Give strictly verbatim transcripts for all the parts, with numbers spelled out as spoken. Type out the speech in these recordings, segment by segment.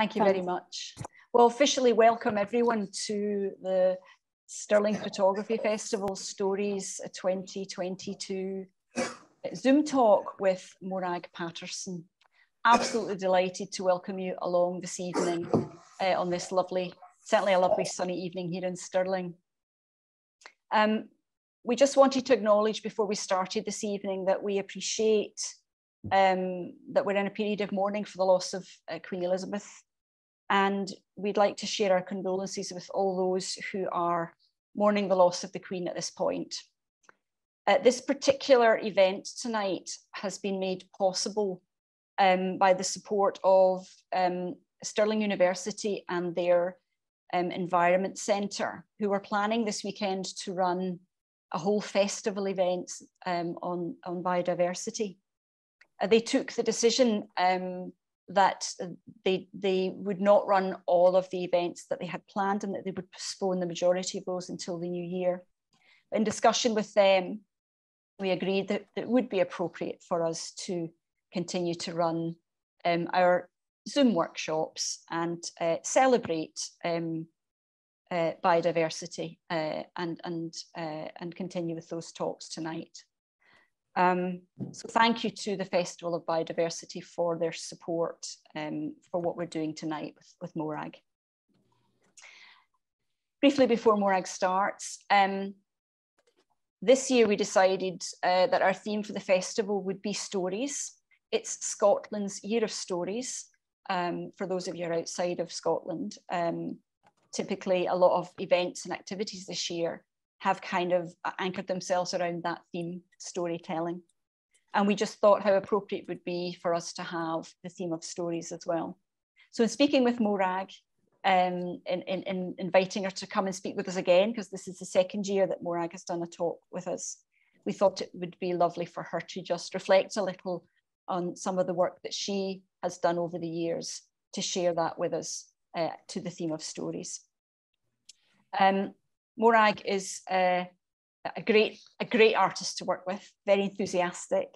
Thank you Thanks. very much. Well, officially welcome everyone to the Stirling Photography Festival Stories twenty twenty-two Zoom talk with Morag Paterson. Absolutely delighted to welcome you along this evening uh, on this lovely, certainly a lovely sunny evening here in Stirling. Um, we just wanted to acknowledge before we started this evening that we appreciate um, that we're in a period of mourning for the loss of uh, Queen Elizabeth. And we'd like to share our condolences with all those who are mourning the loss of the Queen at this point. Uh, this particular event tonight has been made possible um, by the support of um, Stirling University and their um, Environment Centre, who are planning this weekend to run a whole festival event um, on, on biodiversity. Uh, they took the decision um, that they, they would not run all of the events that they had planned and that they would postpone the majority of those until the new year. In discussion with them, we agreed that it would be appropriate for us to continue to run um, our Zoom workshops and uh, celebrate um, uh, biodiversity uh, and, and, uh, and continue with those talks tonight. Um, so thank you to the Festival of Biodiversity for their support um, for what we're doing tonight with, with Morag. Briefly before Morag starts, um, this year we decided uh, that our theme for the festival would be stories. It's Scotland's Year of Stories, um, for those of you who are outside of Scotland. Um, typically a lot of events and activities this year have kind of anchored themselves around that theme, storytelling. And we just thought how appropriate it would be for us to have the theme of stories as well. So in speaking with Morag, um, in, in, in inviting her to come and speak with us again, because this is the second year that Morag has done a talk with us, we thought it would be lovely for her to just reflect a little on some of the work that she has done over the years to share that with us uh, to the theme of stories. Um, Morag is uh, a great, a great artist to work with, very enthusiastic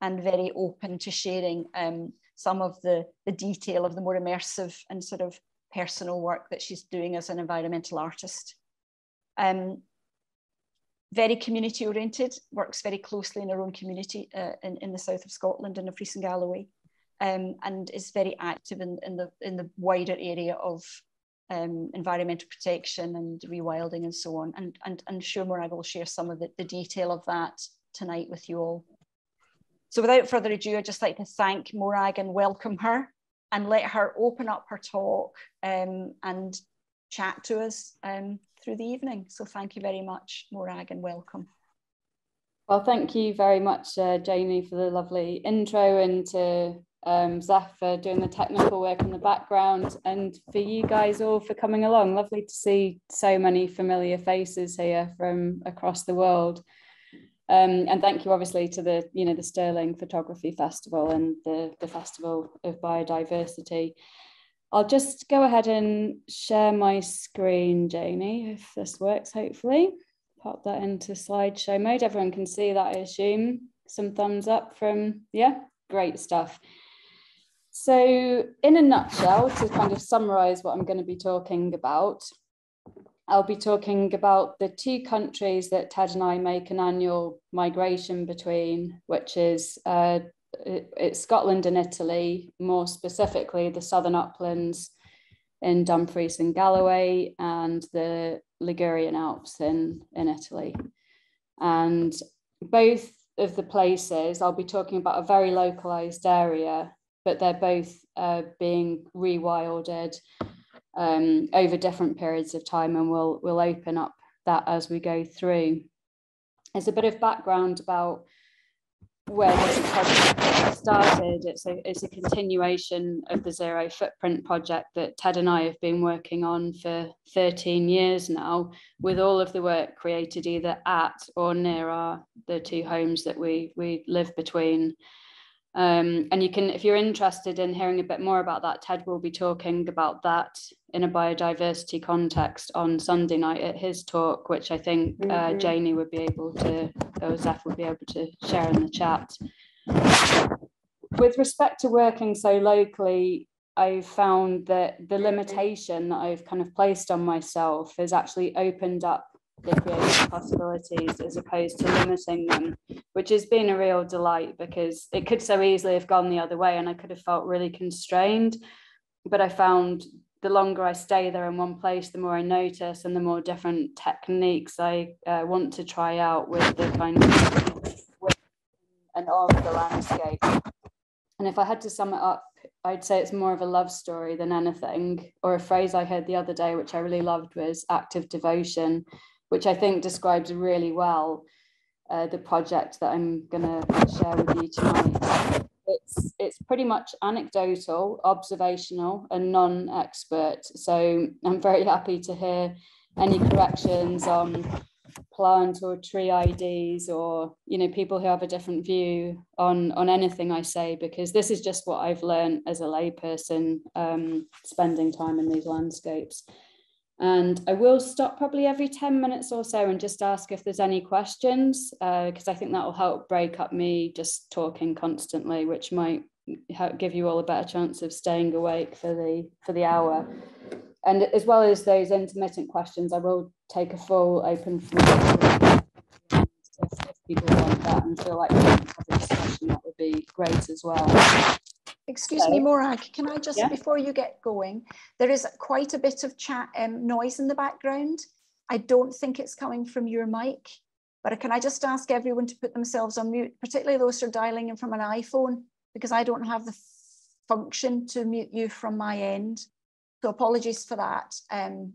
and very open to sharing um, some of the, the detail of the more immersive and sort of personal work that she's doing as an environmental artist. Um, very community oriented, works very closely in her own community uh, in, in the south of Scotland in Dumfries and Galloway, um, and is very active in, in, the, in the wider area of Um, environmental protection and rewilding and so on. And, and, and sure, Morag will share some of the, the detail of that tonight with you all. So without further ado, I'd just like to thank Morag and welcome her and let her open up her talk um, and chat to us um, through the evening. So thank you very much, Morag, and welcome. Well, thank you very much, uh, Janie, for the lovely intro and to Um, Zeph for doing the technical work in the background, and for you guys all for coming along. Lovely to see so many familiar faces here from across the world, um, and thank you obviously to the you know the Stirling Photography Festival and the, the Festival of Biodiversity. I'll just go ahead and share my screen, Janie, if this works. Hopefully pop that into slideshow mode. Everyone can see that, I assume. Some thumbs up from, yeah, great stuff. So in a nutshell, to kind of summarise what I'm going to be talking about, I'll be talking about the two countries that Ted and I make an annual migration between, which is uh, it's Scotland and Italy, more specifically the Southern Uplands in Dumfries and Galloway and the Ligurian Alps in, in Italy. And both of the places, I'll be talking about a very localised area, but they're both uh, being rewilded um, over different periods of time, and we'll, we'll open up that as we go through. There's a bit of background about where this project started. It's a, it's a continuation of the Zero Footprint project that Ted and I have been working on for thirteen years now, with all of the work created either at or near our, the two homes that we, we live between. Um, and you can, if you're interested in hearing a bit more about that, Ted will be talking about that in a biodiversity context on Sunday night at his talk, which I think uh, Janie would be able to, or Zeph would be able to share in the chat. With respect to working so locally, I found that the limitation that I've kind of placed on myself has actually opened up the creative possibilities as opposed to limiting them, which has been a real delight, because it could so easily have gone the other way and I could have felt really constrained. But I found the longer I stay there in one place, the more I notice and the more different techniques I uh, want to try out with the kind of with and of the landscape. And if I had to sum it up, I'd say it's more of a love story than anything. Or a phrase I heard the other day, which I really loved, was active devotion, which I think describes really well uh, the project that I'm going to share with you tonight. It's, it's pretty much anecdotal, observational, and non-expert. So I'm very happy to hear any corrections on plant or tree I Ds, or, you know, people who have a different view on on anything I say, because this is just what I've learned as a layperson um, spending time in these landscapes. And I will stop probably every ten minutes or so and just ask if there's any questions, because uh, I think that will help break up me just talking constantly, which might help give you all a better chance of staying awake for the for the hour. And as well as those intermittent questions, I will take a full open floor if, if people want that and feel like we want to have a discussion. That would be great as well. Excuse so, me, Morag, can I just, yeah? Before you get going, there is quite a bit of chat um, noise in the background. I don't think it's coming from your mic, but can I just ask everyone to put themselves on mute, particularly those who are dialing in from an iPhone, because I don't have the function to mute you from my end. So apologies for that, um,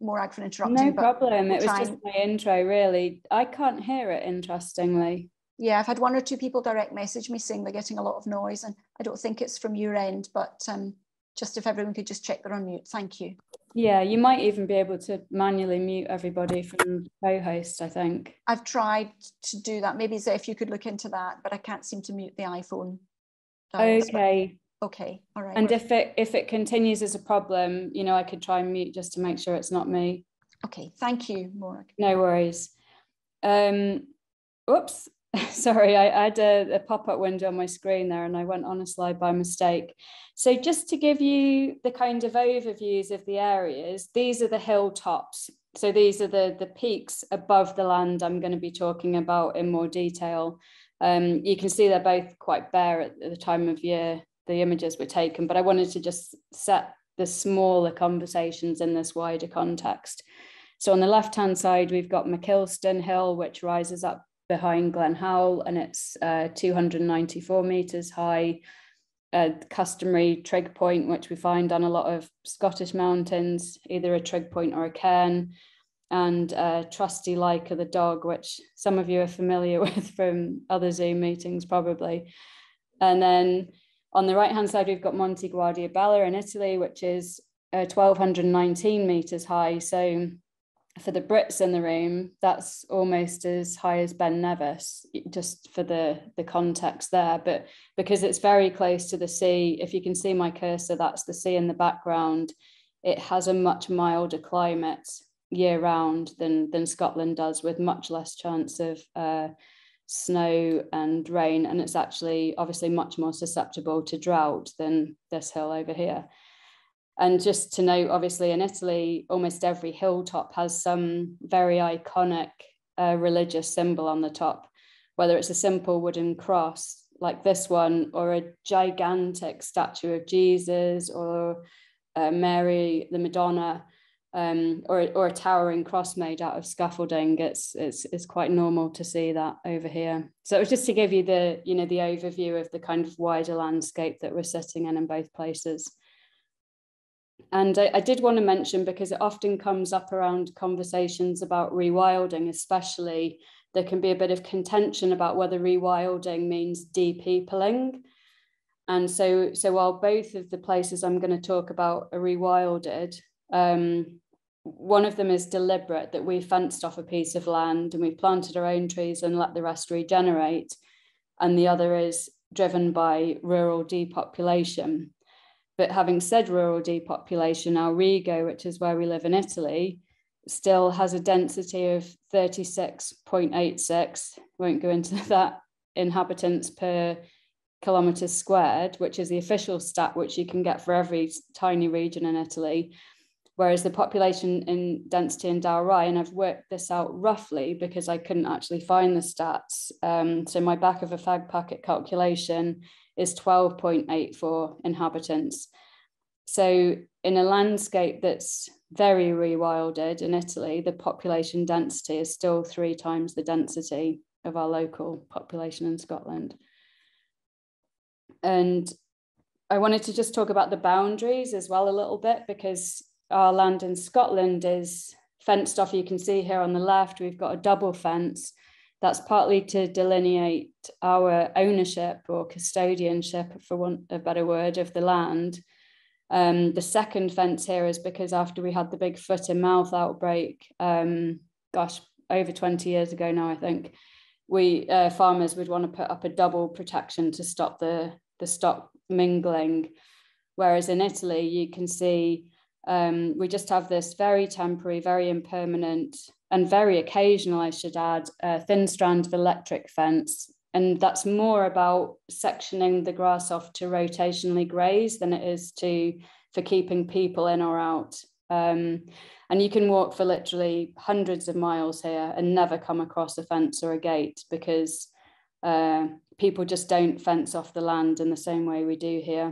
Morag, for interrupting. No problem. It was just my intro, really. I can't hear it, interestingly. Yeah, I've had one or two people direct message me saying they're getting a lot of noise, and I don't think it's from your end, but um, just if everyone could just check they're on mute. Thank you. Yeah, you might even be able to manually mute everybody from co-host, I think. I've tried to do that. Maybe if you could look into that, but I can't seem to mute the iPhone. Okay. Okay, all right. And if it if it continues as a problem, you know, I could try and mute just to make sure it's not me. Okay, thank you, Morag. No worries. Um, oops, sorry, I, I had a, a pop-up window on my screen there and I went on a slide by mistake. So just to give you the kind of overviews of the areas, these are the hilltops. So these are the, the peaks above the land I'm going to be talking about in more detail. Um, you can see they're both quite bare at the time of year the images were taken, but I wanted to just set the smaller conversations in this wider context. So on the left-hand side, we've got McKillston Hill, which rises up behind Glen Howell, and it's uh, two hundred ninety-four metres high, a customary trig point, which we find on a lot of Scottish mountains, either a trig point or a cairn, and uh, trusty Leica the dog, which some of you are familiar with from other Zoom meetings probably. And then on the right-hand side, we've got Monte Guardia Bella in Italy, which is uh, one thousand two hundred nineteen metres high. So for the Brits in the room, that's almost as high as Ben Nevis, just for the, the context there. But because it's very close to the sea, if you can see my cursor, that's the sea in the background. It has a much milder climate year-round than, than Scotland does, with much less chance of uh, snow and rain, and it's actually obviously much more susceptible to drought than this hill over here. And just to note, obviously in Italy, almost every hilltop has some very iconic uh, religious symbol on the top, whether it's a simple wooden cross like this one, or a gigantic statue of Jesus, or uh, Mary the Madonna, Um, or, or a towering cross made out of scaffolding. It's, it's, it's quite normal to see that over here. So it was just to give you the, you know, the overview of the kind of wider landscape that we're sitting in in both places. And I, I did want to mention, because it often comes up around conversations about rewilding, especially, there can be a bit of contention about whether rewilding means depeopling. And so, so while both of the places I'm going to talk about are rewilded, um, one of them is deliberate, that we fenced off a piece of land and we planted our own trees and let the rest regenerate. And the other is driven by rural depopulation. But having said rural depopulation, Arigo, which is where we live in Italy, still has a density of thirty-six point eight six, won't go into that, inhabitants per kilometers squared, which is the official stat, which you can get for every tiny region in Italy. Whereas the population in density in Dalry, and I've worked this out roughly because I couldn't actually find the stats. Um, so my back of a fag packet calculation is twelve point eight four inhabitants. So in a landscape that's very rewilded in Italy, the population density is still three times the density of our local population in Scotland. And I wanted to just talk about the boundaries as well a little bit, because our land in Scotland is fenced off. You can see here on the left, we've got a double fence. That's partly to delineate our ownership or custodianship, for want of a better word, of the land. Um, the second fence here is because after we had the big foot and mouth outbreak, um, gosh, over twenty years ago now, I think, we uh, farmers would want to put up a double protection to stop the, the stock mingling. Whereas in Italy, you can see Um, we just have this very temporary, very impermanent, and very occasional, I should add, uh, thin strand of electric fence. And that's more about sectioning the grass off to rotationally graze than it is to for keeping people in or out. Um, and you can walk for literally hundreds of miles here and never come across a fence or a gate, because uh, people just don't fence off the land in the same way we do here.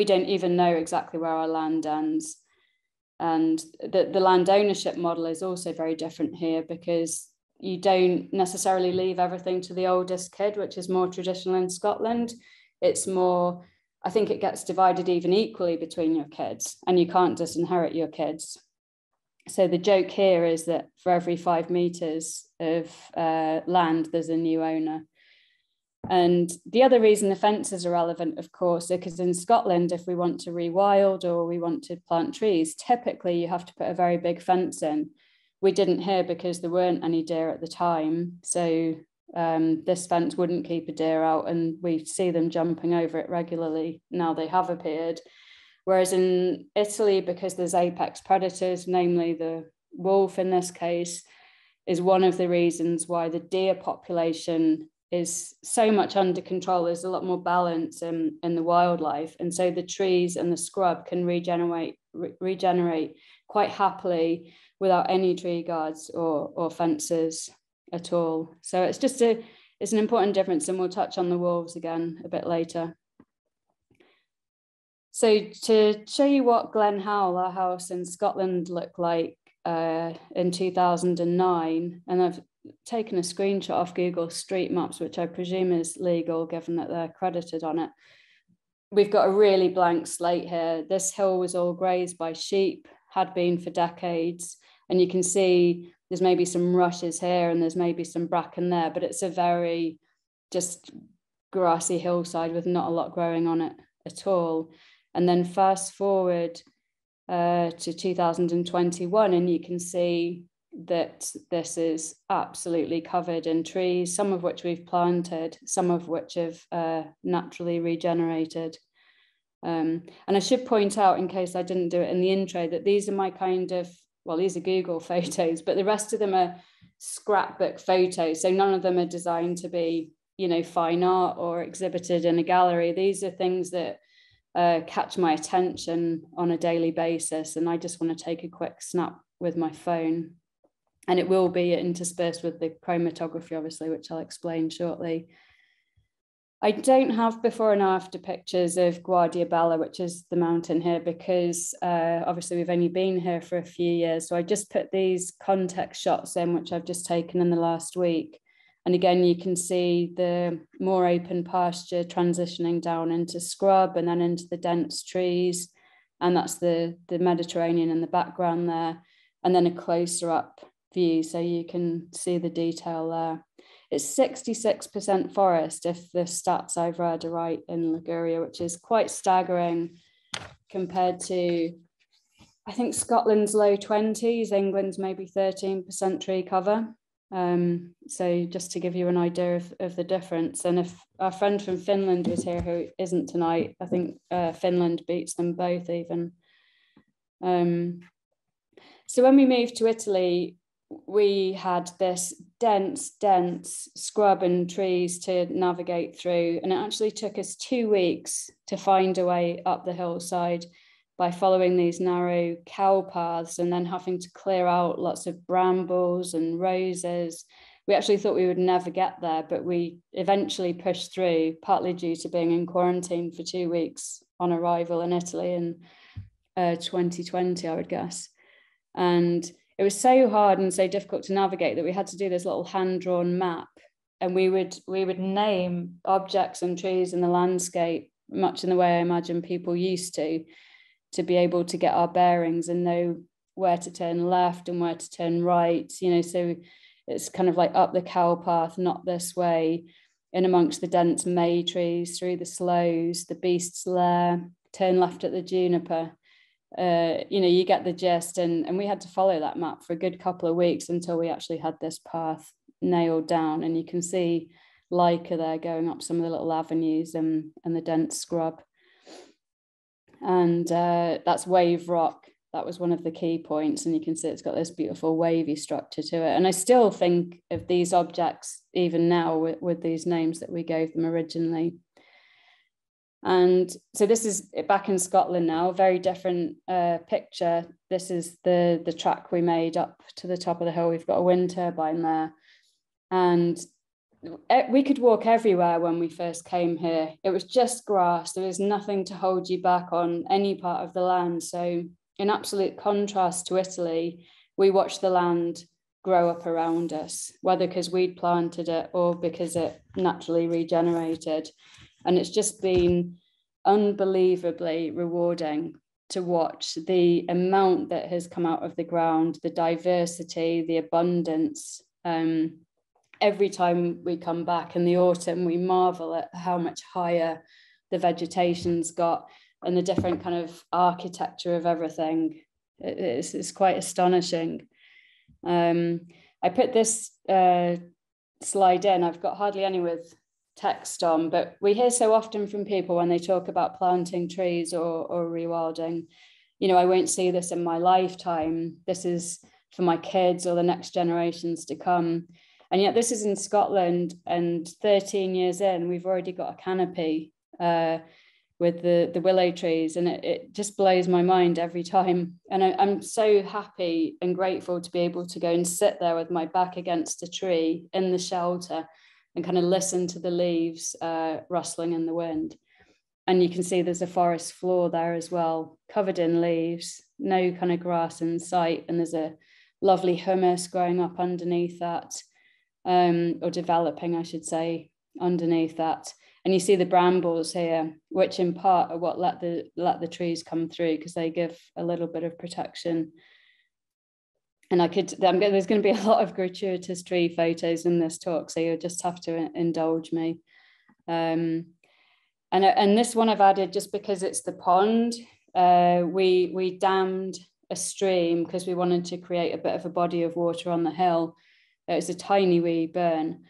We don't even know exactly where our land ends. And the, the land ownership model is also very different here, because you don't necessarily leave everything to the oldest kid, which is more traditional in Scotland. It's more, I think it gets divided even equally between your kids, and you can't disinherit your kids. So the joke here is that for every five metres of uh, land, there's a new owner. And the other reason the fences are relevant, of course, is because in Scotland, if we want to rewild or we want to plant trees, typically you have to put a very big fence in. We didn't here because there weren't any deer at the time. So um, this fence wouldn't keep a deer out, and we see them jumping over it regularly. Now they have appeared. Whereas in Italy, because there's apex predators, namely the wolf in this case, is one of the reasons why the deer population is so much under control. There's a lot more balance in, in the wildlife. And so the trees and the scrub can regenerate re regenerate quite happily without any tree guards or, or fences at all. So it's just a, it's an important difference, and we'll touch on the wolves again a bit later. So to show you what Glen Howell, our house in Scotland, looked like uh, in two thousand nine, and I've taken a screenshot off Google Street Maps, which I presume is legal given that they're credited on it. We've got a really blank slate here. This hill was all grazed by sheep, had been for decades, and you can see there's maybe some rushes here and there's maybe some bracken there, but it's a very just grassy hillside with not a lot growing on it at all. And then fast forward uh, to two thousand twenty-one, and you can see that this is absolutely covered in trees, some of which we've planted, some of which have uh, naturally regenerated. Um, and I should point out, in case I didn't do it in the intro, that these are my kind of, well, these are Google photos, but the rest of them are scrapbook photos. So none of them are designed to be, you know, fine art or exhibited in a gallery. These are things that uh, catch my attention on a daily basis. And I just want to take a quick snap with my phone. And it will be interspersed with the chromatography, obviously, which I'll explain shortly. I don't have before and after pictures of Guardia Bella, which is the mountain here, because uh, obviously we've only been here for a few years. So I just put these context shots in, which I've just taken in the last week. And again, you can see the more open pasture transitioning down into scrub and then into the dense trees. And that's the, the Mediterranean in the background there. And then a closer up view, so you can see the detail there. It's sixty-six percent forest, if the stats I've read are right, in Liguria, which is quite staggering compared to, I think, Scotland's low twenties, England's maybe thirteen percent tree cover. Um, so just to give you an idea of, of the difference. And if our friend from Finland was here, who isn't tonight, I think uh, Finland beats them both even. Um, so when we moved to Italy, we had this dense, dense scrub and trees to navigate through. And it actually took us two weeks to find a way up the hillside by following these narrow cow paths and then having to clear out lots of brambles and roses. We actually thought we would never get there, but we eventually pushed through, partly due to being in quarantine for two weeks on arrival in Italy in uh, twenty twenty, I would guess. And it was so hard and so difficult to navigate that we had to do this little hand-drawn map, and we would we would name objects and trees in the landscape, much in the way I imagine people used to, to be able to get our bearings and know where to turn left and where to turn right, you know, so it's kind of like up the cow path, not this way, in amongst the dense may trees, through the sloes, the beast's lair, turn left at the juniper. Uh, you know, you get the gist. And, and we had to follow that map for a good couple of weeks until we actually had this path nailed down. And you can see Leica there going up some of the little avenues and, and the dense scrub. And uh, that's Wave Rock. That was one of the key points, and you can see it's got this beautiful wavy structure to it. And I still think of these objects even now with, with these names that we gave them originally. And so this is back in Scotland now, very different uh, picture. This is the, the track we made up to the top of the hill. We've got a wind turbine there, and we could walk everywhere when we first came here. It was just grass. There was nothing to hold you back on any part of the land. So in absolute contrast to Italy, we watched the land grow up around us, whether because we'd planted it or because it naturally regenerated. And it's just been unbelievably rewarding to watch the amount that has come out of the ground, the diversity, the abundance. Um, every time we come back in the autumn, we marvel at how much higher the vegetation's got, and the different kind of architecture of everything. It's, it's quite astonishing. Um, I put this uh, slide in. I've got hardly any with text on, but we hear so often from people when they talk about planting trees or, or rewilding, you know, I won't see this in my lifetime. This is for my kids or the next generations to come. And yet this is in Scotland, and thirteen years in, we've already got a canopy uh, with the, the willow trees, and it, it just blows my mind every time. And I, I'm so happy and grateful to be able to go and sit there with my back against a tree in the shelter and kind of listen to the leaves uh, rustling in the wind. And you can see there's a forest floor there as well, covered in leaves, no kind of grass in sight, and there's a lovely hummus growing up underneath that, um, or developing, I should say, underneath that. And you see the brambles here, which in part are what let the let the trees come through, because they give a little bit of protection. And I could, I'm, there's going to be a lot of gratuitous tree photos in this talk, so you'll just have to indulge me. Um, and and this one I've added just because it's the pond. Uh, we we dammed a stream because we wanted to create a bit of a body of water on the hill. It's a tiny wee burn,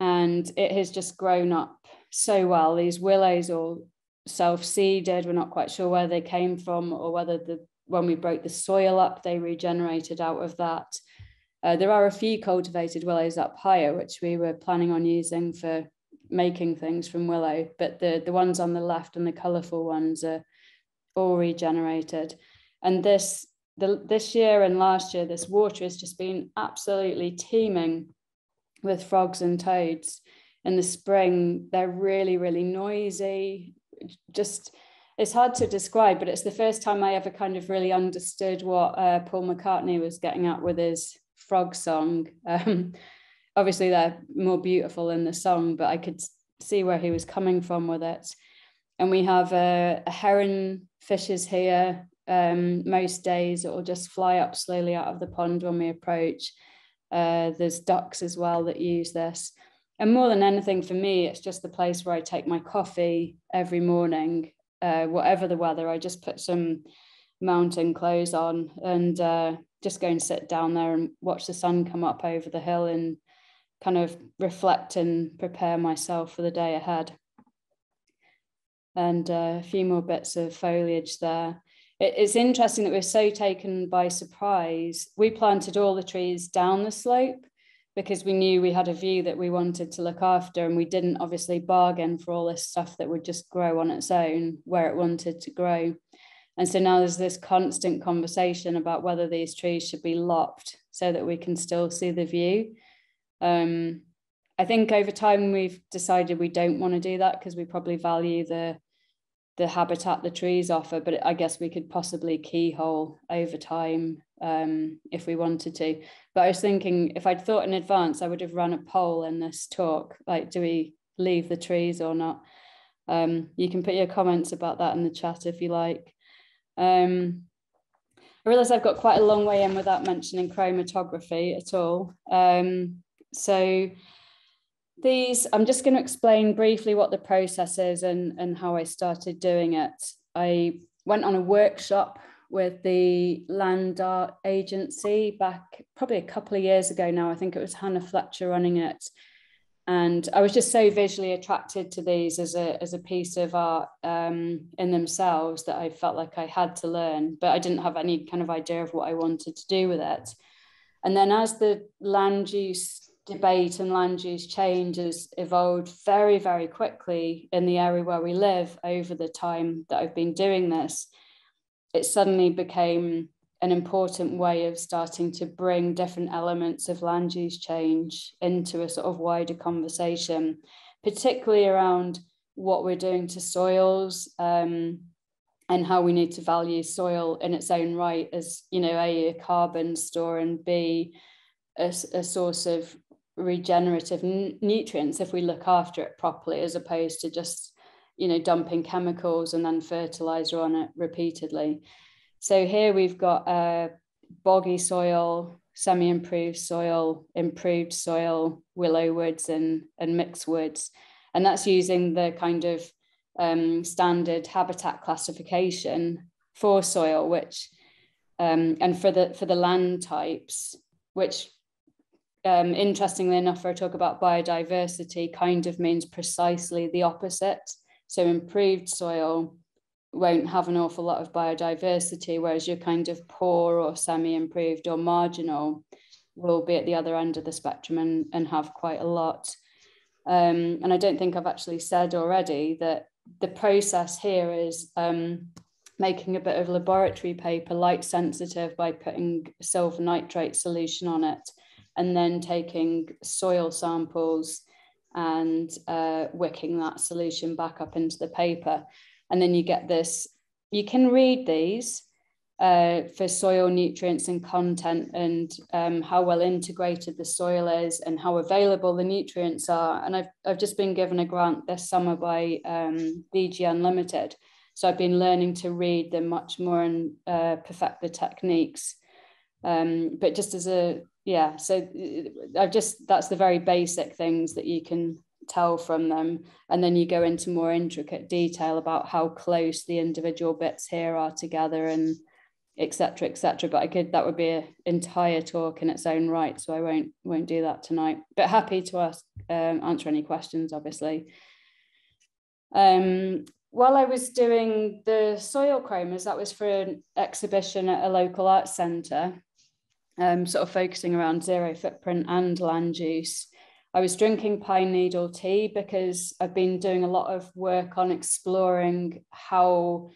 and it has just grown up so well. These willows all self-seeded. We're not quite sure where they came from or whether the when we broke the soil up, they regenerated out of that. Uh, there are a few cultivated willows up higher, which we were planning on using for making things from willow, but the, the ones on the left and the colourful ones are all regenerated. And this, the, this year and last year, this water has just been absolutely teeming with frogs and toads. In the spring, they're really, really noisy. Just, it's hard to describe, but it's the first time I ever kind of really understood what uh, Paul McCartney was getting at with his frog song. Um, obviously, they're more beautiful in the song, but I could see where he was coming from with it. And we have a, a heron fishes here. Um, most days, it will just fly up slowly out of the pond when we approach. Uh, there's ducks as well that use this. And more than anything for me, it's just the place where I take my coffee every morning, uh, whatever the weather. I just put some mountain clothes on and uh, just go and sit down there and watch the sun come up over the hill and kind of reflect and prepare myself for the day ahead. And uh, a few more bits of foliage there. it's interesting that we're so taken by surprise. We planted all the trees down the slope because we knew we had a view that we wanted to look after, and we didn't obviously bargain for all this stuff that would just grow on its own where it wanted to grow. And so now there's this constant conversation about whether these trees should be lopped so that we can still see the view. Um, I think over time we've decided we don't want to do that because we probably value the the habitat the trees offer, but I guess we could possibly keyhole over time um, if we wanted to. But I was thinking, if I'd thought in advance, I would have run a poll in this talk, like, do we leave the trees or not? Um, you can put your comments about that in the chat if you like. Um, I realise I've got quite a long way in without mentioning chromatography at all. Um, so these, I'm just going to explain briefly what the process is and, and how I started doing it. I went on a workshop with the Land Art Agency back probably a couple of years ago now. I think it was Hannah Fletcher running it. And I was just so visually attracted to these as a, as a piece of art um, in themselves that I felt like I had to learn, but I didn't have any kind of idea of what I wanted to do with it. And then as the land use debate and land use change has evolved very, very quickly in the area where we live over the time that I've been doing this, it suddenly became an important way of starting to bring different elements of land use change into a sort of wider conversation, particularly around what we're doing to soils um, and how we need to value soil in its own right as, you know, A, a carbon store, and B, a, a source of regenerative nutrients if we look after it properly, as opposed to just, you know, dumping chemicals and then fertilizer on it repeatedly. So here we've got uh, boggy soil, semi-improved soil, improved soil, willow woods and, and mixed woods. And that's using the kind of um, standard habitat classification for soil, which, um, and for the, for the land types, which um, interestingly enough, where I talk about biodiversity, kind of means precisely the opposite. So improved soil won't have an awful lot of biodiversity, whereas your kind of poor or semi-improved or marginal will be at the other end of the spectrum and, and have quite a lot. Um, and I don't think I've actually said already that the process here is um, making a bit of laboratory paper light sensitive by putting silver nitrate solution on it, and then taking soil samples and uh, wicking that solution back up into the paper. And then you get this, you can read these uh, for soil nutrients and content, and um, how well integrated the soil is and how available the nutrients are. And I've, I've just been given a grant this summer by um, B G Unlimited. So I've been learning to read them much more and uh, perfect the techniques. Um, but just as a, yeah, so I've just, that's the very basic things that you can tell from them, and then you go into more intricate detail about how close the individual bits here are together, and etc, etc. But I could, that would be an entire talk in its own right, so I won't won't do that tonight, but happy to ask um, answer any questions, obviously. Um while I was doing the soil chromas, that was for an exhibition at a local arts centre, um sort of focusing around zero footprint and land use. I was drinking pine needle tea because I've been doing a lot of work on exploring how,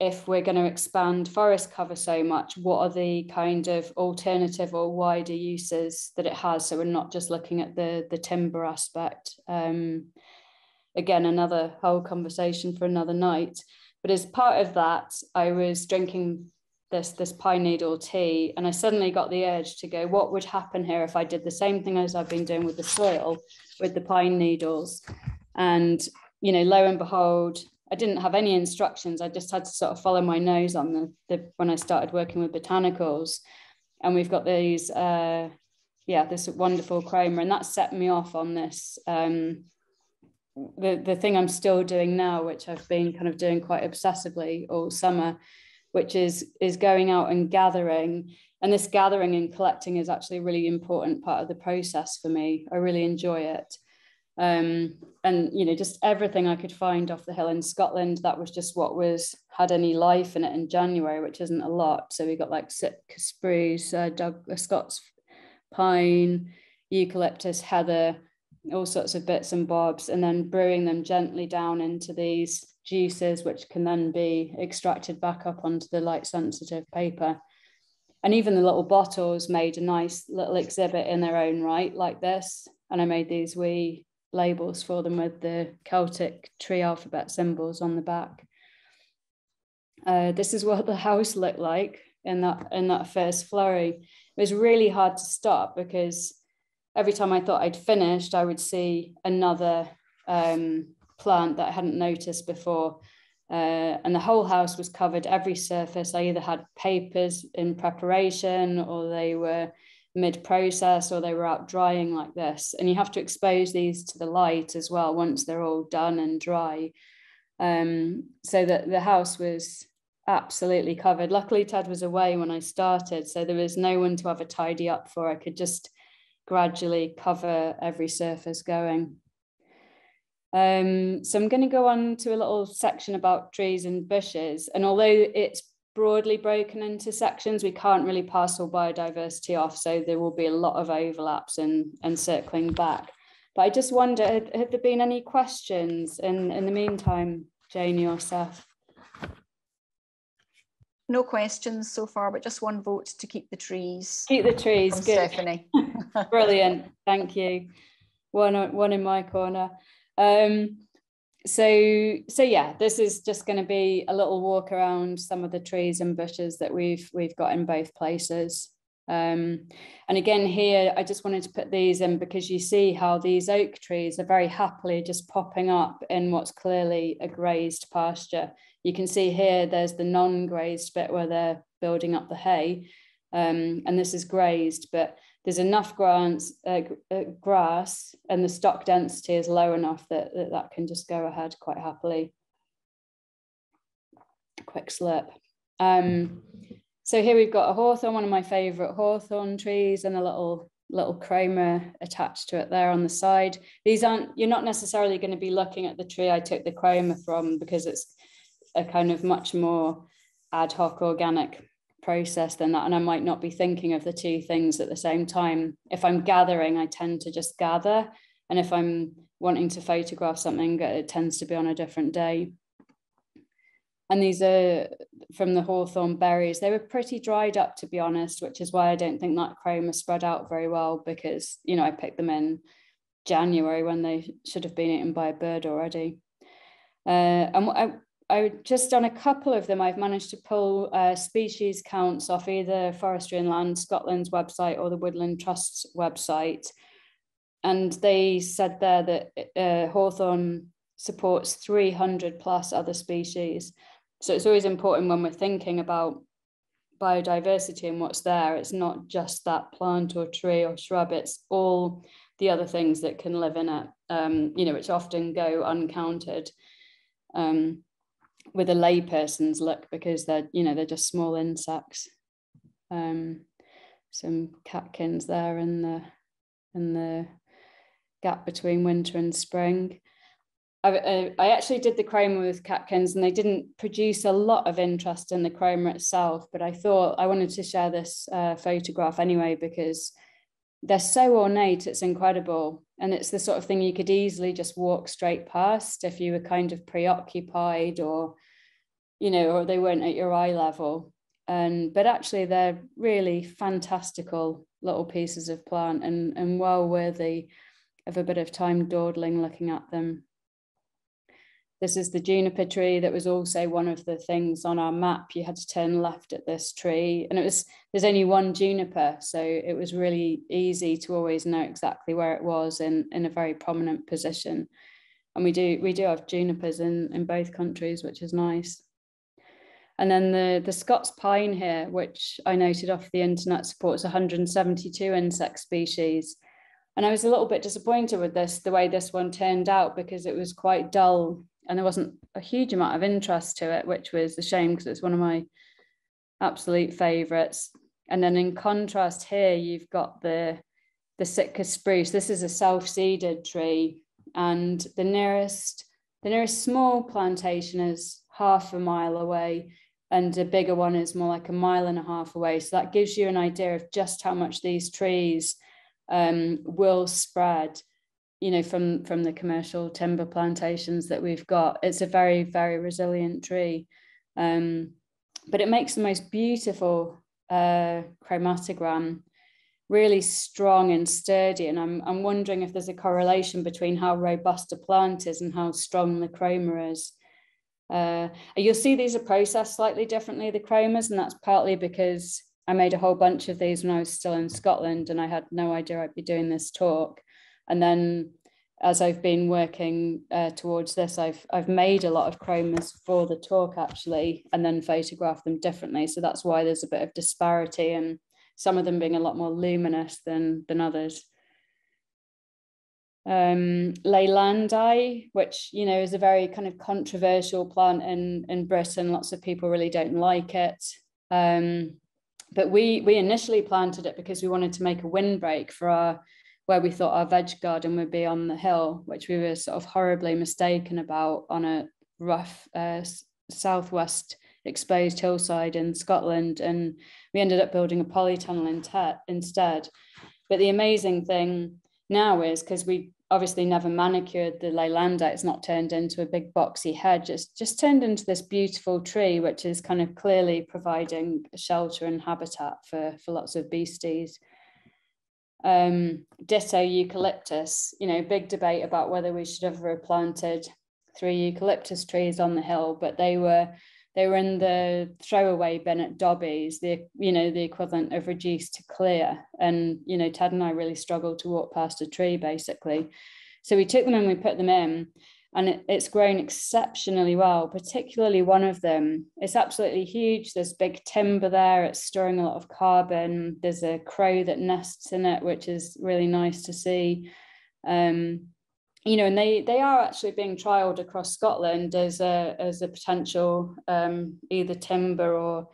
if we're going to expand forest cover so much, what are the kind of alternative or wider uses that it has? So we're not just looking at the, the timber aspect. Um, again, another whole conversation for another night. But as part of that, I was drinking this, this pine needle tea, and I suddenly got the urge to go, what would happen here if I did the same thing as I've been doing with the soil, with the pine needles? And, you know, lo and behold, I didn't have any instructions. I just had to sort of follow my nose on the, the when I started working with botanicals. And we've got these, uh, yeah, this wonderful chroma, and that set me off on this, um, the, the thing I'm still doing now, which I've been kind of doing quite obsessively all summer, which is, is going out and gathering. And this gathering and collecting is actually a really important part of the process for me. I really enjoy it. Um, and, you know, just everything I could find off the hill in Scotland, that was just what was had any life in it in January, which isn't a lot. So we got like Sitka spruce, uh, Doug, uh, Scots pine, eucalyptus, heather, all sorts of bits and bobs, and then brewing them gently down into these juices, which can then be extracted back up onto the light sensitive paper. And even the little bottles made a nice little exhibit in their own right, like this. And I made these wee labels for them with the Celtic tree alphabet symbols on the back. Uh, this is what the house looked like in that, in that first flurry. It was really hard to stop because every time I thought I'd finished, I would see another um, plant that I hadn't noticed before. Uh, and the whole house was covered, every surface. I either had papers in preparation, or they were mid-process, or they were out drying like this. And you have to expose these to the light as well once they're all done and dry. Um, so that the house was absolutely covered. Luckily, Ted was away when I started, so there was no one to have a tidy up for. I could just gradually cover every surface going. Um, so I'm going to go on to a little section about trees and bushes. And although it's broadly broken into sections, we can't really parcel biodiversity off, so there will be a lot of overlaps and, and circling back. But I just wonder, had, had there been any questions in, in the meantime, Janie or Seth? No questions so far, but just one vote to keep the trees. Keep the trees, good. Stephanie. Brilliant, thank you. One, one in my corner. Um, so, so yeah, this is just going to be a little walk around some of the trees and bushes that we've we've got in both places. Um, and again, here I just wanted to put these in because you see how these oak trees are very happily just popping up in what's clearly a grazed pasture. You can see here there's the non-grazed bit where they're building up the hay, um, and this is grazed, but there's enough grass, uh, grass, and the stock density is low enough that, that that can just go ahead quite happily. Quick slurp. Um, so here we've got a hawthorn, one of my favourite hawthorn trees, and a little little chroma attached to it there on the side. These aren't, you're not necessarily going to be looking at the tree I took the chroma from, because it's a kind of much more ad hoc organic process than that, and I might not be thinking of the two things at the same time. If I'm gathering, I tend to just gather, and if I'm wanting to photograph something, it tends to be on a different day. And these are from the hawthorn berries. They were pretty dried up, to be honest, which is why I don't think that chroma spread out very well, because, you know, I picked them in January when they should have been eaten by a bird already. Uh, and what I I just on a couple of them, I've managed to pull uh, species counts off either Forestry and Land Scotland's website or the Woodland Trust's website. And they said there that uh, hawthorn supports three hundred plus other species. So it's always important when we're thinking about biodiversity and what's there, it's not just that plant or tree or shrub, it's all the other things that can live in it, um, you know, which often go uncounted. Um, with a layperson's look, because they're, you know, they're just small insects. Um, some catkins there in the in the gap between winter and spring. I, I, I actually did the chroma with catkins, and they didn't produce a lot of interest in the chroma itself, but I thought I wanted to share this uh, photograph anyway, because they're so ornate, it's incredible. And it's the sort of thing you could easily just walk straight past if you were kind of preoccupied, or, you know, or they weren't at your eye level. And, but actually they're really fantastical little pieces of plant, and, and well worthy of a bit of time dawdling looking at them. This is the juniper tree that was also one of the things on our map. You had to turn left at this tree, and it was, there's only one juniper, so it was really easy to always know exactly where it was in, in a very prominent position. And we do we do have junipers in, in both countries, which is nice. And then the, the Scots pine here, which I noted off the internet, supports one hundred seventy-two insect species. And I was a little bit disappointed with this, the way this one turned out, because it was quite dull. And there wasn't a huge amount of interest to it, which was a shame, because it's one of my absolute favourites. And then in contrast here, you've got the, the Sitka spruce. This is a self-seeded tree, and the nearest the nearest small plantation is half a mile away, and a bigger one is more like a mile and a half away. So that gives you an idea of just how much these trees um, will spread, you know, from, from the commercial timber plantations that we've got. It's a very, very resilient tree, um, but it makes the most beautiful uh, chromatogram, really strong and sturdy. And I'm, I'm wondering if there's a correlation between how robust a plant is and how strong the chroma is. Uh, you'll see these are processed slightly differently, the chromas, and that's partly because I made a whole bunch of these when I was still in Scotland and I had no idea I'd be doing this talk. And then as I've been working uh, towards this, I've, I've made a lot of chromas for the talk actually, and then photographed them differently. So that's why there's a bit of disparity and some of them being a lot more luminous than, than others. Um, Leylandii, which, you know, is a very kind of controversial plant in, in Britain. Lots of people really don't like it. Um, but we, we initially planted it because we wanted to make a windbreak for our, where we thought our veg garden would be on the hill, which we were sort of horribly mistaken about on a rough uh, southwest exposed hillside in Scotland. And we ended up building a polytunnel in Ted instead. But the amazing thing now is, because we obviously never manicured the Leylandii, it's not turned into a big boxy hedge, it's just turned into this beautiful tree, which is kind of clearly providing shelter and habitat for, for lots of beasties. Um, ditto eucalyptus, you know, big debate about whether we should have replanted three eucalyptus trees on the hill, but they were they were in the throwaway bin at Dobby's, the, you know, the equivalent of reduced to clear. And, you know, Ted and I really struggled to walk past a tree, basically. So we took them and we put them in, and it, it's grown exceptionally well, particularly one of them. It's absolutely huge. There's big timber there. It's storing a lot of carbon. There's a crow that nests in it, which is really nice to see. Um, You know, and they they are actually being trialled across Scotland as a as a potential um, either timber or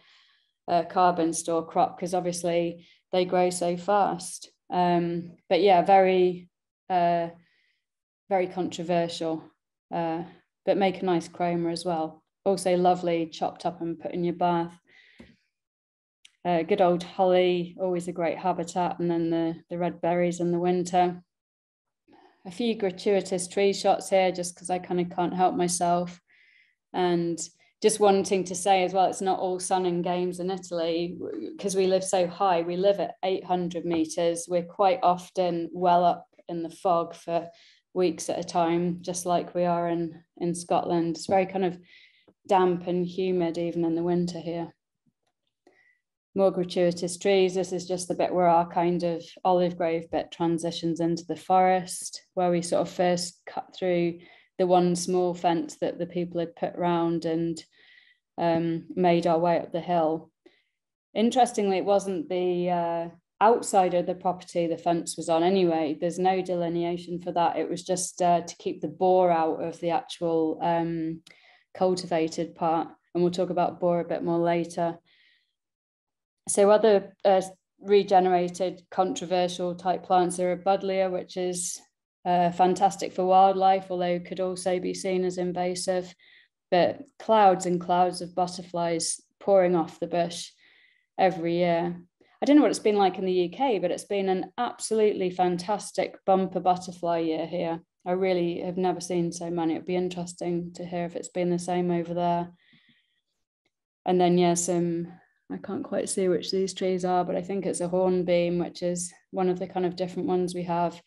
uh, carbon store crop, because obviously they grow so fast. Um, but yeah, very uh, very controversial, uh, but make a nice chroma as well. Also lovely chopped up and put in your bath. Uh, good old holly, always a great habitat, and then the the red berries in the winter. A few gratuitous tree shots here, just because I kind of can't help myself. And just wanting to say as well, it's not all sun and games in Italy, because we live so high. We live at eight hundred meters. We're quite often well up in the fog for weeks at a time, just like we are in, in Scotland. It's very kind of damp and humid even in the winter here. More gratuitous trees. This is just the bit where our kind of olive grove bit transitions into the forest, where we sort of first cut through the one small fence that the people had put round and um, made our way up the hill. Interestingly, it wasn't the uh, outside of the property the fence was on anyway. There's no delineation for that. It was just uh, to keep the boar out of the actual um, cultivated part. And we'll talk about boar a bit more later. So other uh, regenerated controversial type plants are a buddleia, which is uh, fantastic for wildlife, although could also be seen as invasive, but clouds and clouds of butterflies pouring off the bush every year. I don't know what it's been like in the U K, but it's been an absolutely fantastic bumper butterfly year here. I really have never seen so many. It'd be interesting to hear if it's been the same over there. And then, yeah, some... I can't quite see which these trees are, but I think it's a hornbeam, which is one of the kind of different ones we have.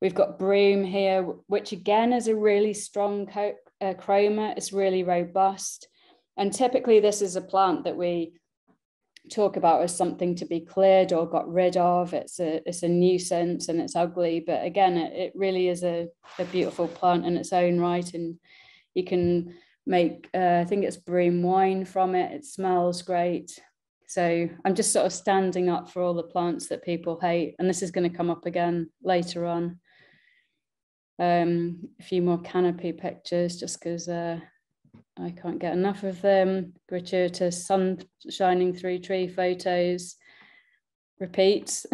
We've got broom here, which again is a really strong co uh, chroma. It's really robust. And typically this is a plant that we talk about as something to be cleared or got rid of. It's a, it's a nuisance and it's ugly, but again, it, it really is a, a beautiful plant in its own right. And you can make, uh, I think it's broom wine from it. It smells great. So I'm just sort of standing up for all the plants that people hate. And this is going to come up again later on. Um, a few more canopy pictures, just because uh, I can't get enough of them. Gratuitous sun shining through tree photos, repeats.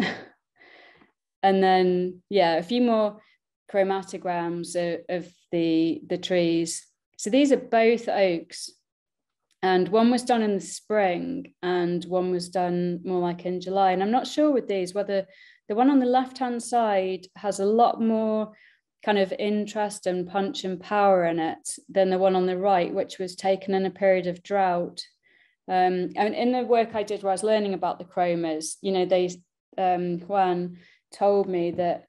And then, yeah, a few more chromatograms of, of the, the trees. So these are both oaks, and one was done in the spring and one was done more like in July. And I'm not sure with these whether the one on the left-hand side has a lot more kind of interest and punch and power in it than the one on the right, which was taken in a period of drought. Um, and in the work I did where I was learning about the chromas, you know, they, um, Juan told me that,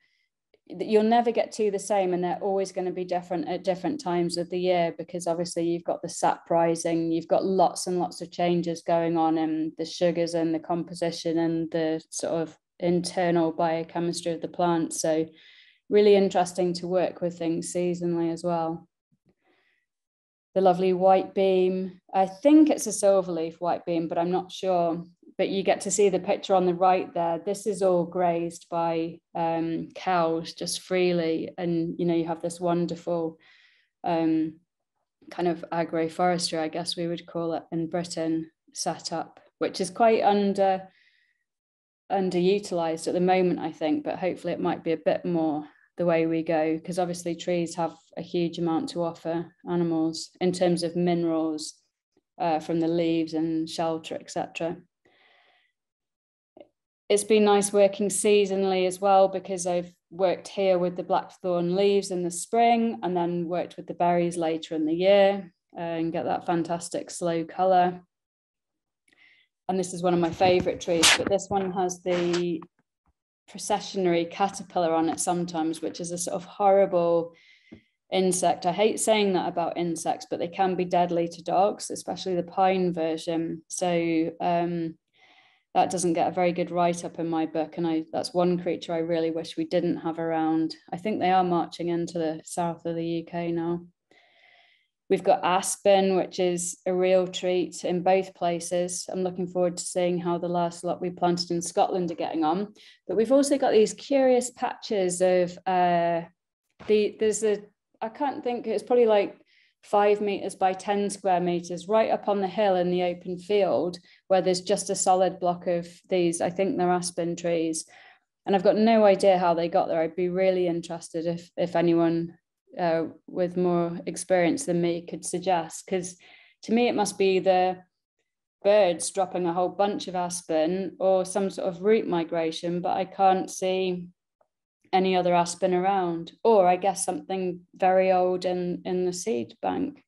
that you'll never get two the same, and they're always going to be different at different times of the year, because obviously you've got the sap rising, you've got lots and lots of changes going on in the sugars and the composition and the sort of internal biochemistry of the plant. So really interesting to work with things seasonally as well. The lovely white beam, I think it's a silverleaf white beam, but I'm not sure. But you get to see the picture on the right there. This is all grazed by um, cows just freely. And, you know, you have this wonderful um, kind of agroforestry, I guess we would call it in Britain, set up, which is quite under underutilized at the moment, I think, but hopefully it might be a bit more the way we go, because obviously trees have a huge amount to offer animals in terms of minerals uh, from the leaves and shelter, et cetera. It's been nice working seasonally as well, because I've worked here with the blackthorn leaves in the spring and then worked with the berries later in the year uh, and get that fantastic slow colour. And this is one of my favourite trees, but this one has the processionary caterpillar on it sometimes, which is a sort of horrible insect. I hate saying that about insects, but they can be deadly to dogs, especially the pine version. So um, that doesn't get a very good write-up in my book, and I, that's one creature I really wish we didn't have around. I think they are marching into the south of the U K now. We've got aspen, which is a real treat in both places. I'm looking forward to seeing how the last lot we planted in Scotland are getting on. But we've also got these curious patches of uh, the there's a I can't think it's probably like five meters by ten square meters right up on the hill in the open field, where there's just a solid block of these, I think they're aspen trees, and I've got no idea how they got there. I'd be really interested if if anyone uh, with more experience than me could suggest, because to me it must be the birds dropping a whole bunch of aspen or some sort of root migration, but I can't see any other aspen around, or I guess something very old in, in the seed bank.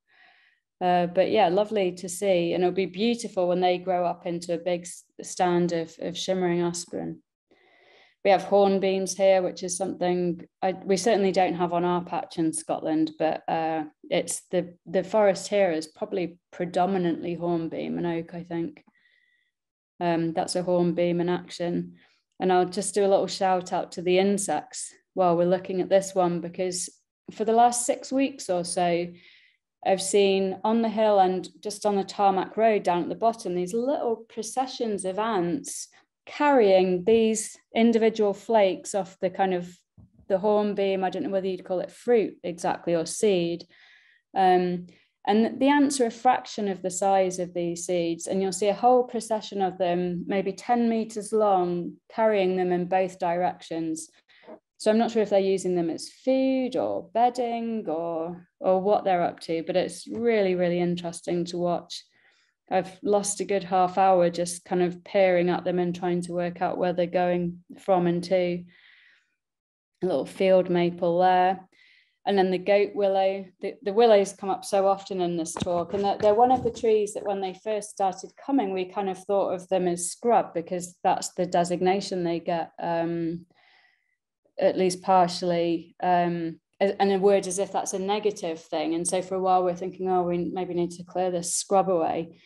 Uh, but yeah, lovely to see. And it'll be beautiful when they grow up into a big stand of, of shimmering aspen. We have hornbeams here, which is something I, we certainly don't have on our patch in Scotland, but uh, it's the, the forest here is probably predominantly hornbeam and oak, I think. Um, that's a hornbeam in action. And I'll just do a little shout out to the insects while we're looking at this one, because for the last six weeks or so, I've seen on the hill and just on the tarmac road down at the bottom, these little processions of ants carrying these individual flakes off the kind of the hornbeam. I don't know whether you'd call it fruit exactly or seed. Um, And the ants are a fraction of the size of these seeds, and you'll see a whole procession of them, maybe ten meters long, carrying them in both directions. So I'm not sure if they're using them as food or bedding or, or what they're up to, but it's really, really interesting to watch. I've lost a good half hour just kind of peering at them and trying to work out where they're going from and to. A little field maple there. And then the goat willow, the, the willows come up so often in this talk, and they're, they're one of the trees that when they first started coming, we kind of thought of them as scrub, because that's the designation they get, um, at least partially, um, and a word as if that's a negative thing. And so for a while we're thinking, oh, we maybe need to clear this scrub away.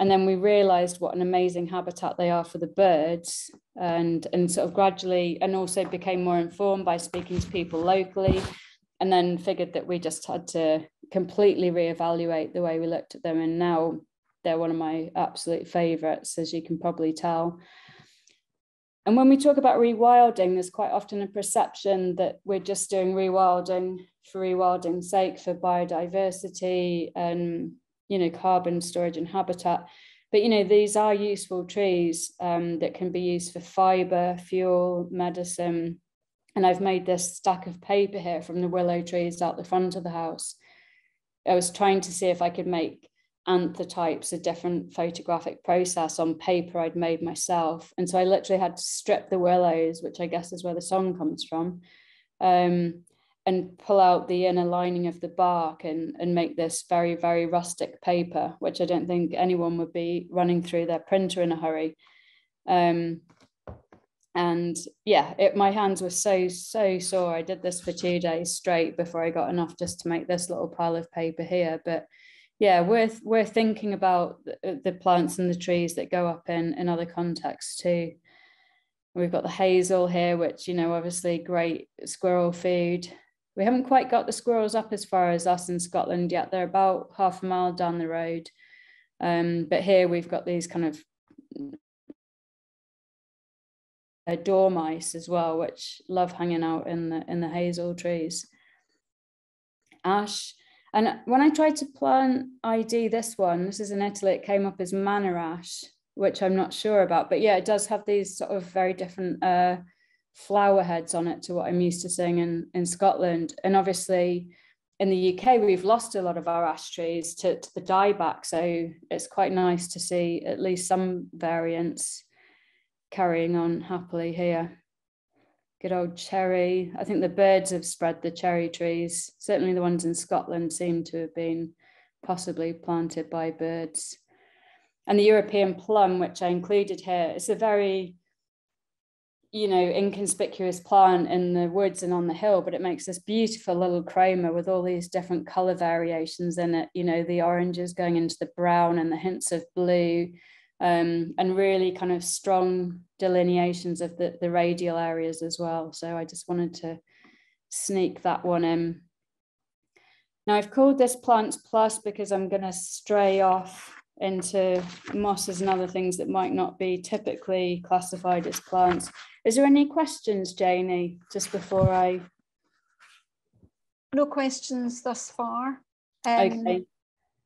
And then we realized what an amazing habitat they are for the birds, and, and sort of gradually, and also became more informed by speaking to people locally. And then figured that we just had to completely reevaluate the way we looked at them. And now they're one of my absolute favorites, as you can probably tell. And when we talk about rewilding, there's quite often a perception that we're just doing rewilding for rewilding's sake, for biodiversity and, you know, carbon storage and habitat. But, you know, these are useful trees um, that can be used for fiber, fuel, medicine, And I've made this stack of paper here from the willow trees out the front of the house. I was trying to see if I could make anthotypes, a different photographic process on paper I'd made myself. And so I literally had to strip the willows, which I guess is where the song comes from, um, and pull out the inner lining of the bark and, and make this very, very rustic paper, which I don't think anyone would be running through their printer in a hurry. Um, and yeah, it, my hands were so, so sore. I did this for two days straight before I got enough just to make this little pile of paper here. But yeah, we're, we're thinking about the, the plants and the trees that go up in, in other contexts too. We've got the hazel here, which, you know, obviously great squirrel food. We haven't quite got the squirrels up as far as us in Scotland yet. They're about half a mile down the road. Um, but here we've got these kind of uh, dormice as well, which love hanging out in the, in the hazel trees. Ash. And when I tried to plant I D this one, this is in Italy, it came up as manor ash, which I'm not sure about. But yeah, it does have these sort of very different uh, flower heads on it to what I'm used to seeing in, in Scotland. And obviously in the U K, we've lost a lot of our ash trees to, to the dieback. So it's quite nice to see at least some variants carrying on happily here. Good old cherry. I think the birds have spread the cherry trees. Certainly the ones in Scotland seem to have been possibly planted by birds. And the European plum, which I included here, it's a very, you know, inconspicuous plant in the woods and on the hill, but it makes this beautiful little chroma with all these different color variations in it, you know, the oranges going into the brown and the hints of blue, um, and really kind of strong delineations of the, the radial areas as well. So I just wanted to sneak that one in. Now I've called this Plants Plus because I'm going to stray off into mosses and other things that might not be typically classified as plants. Is there any questions, Janie, just before I? No questions thus far. Um, okay.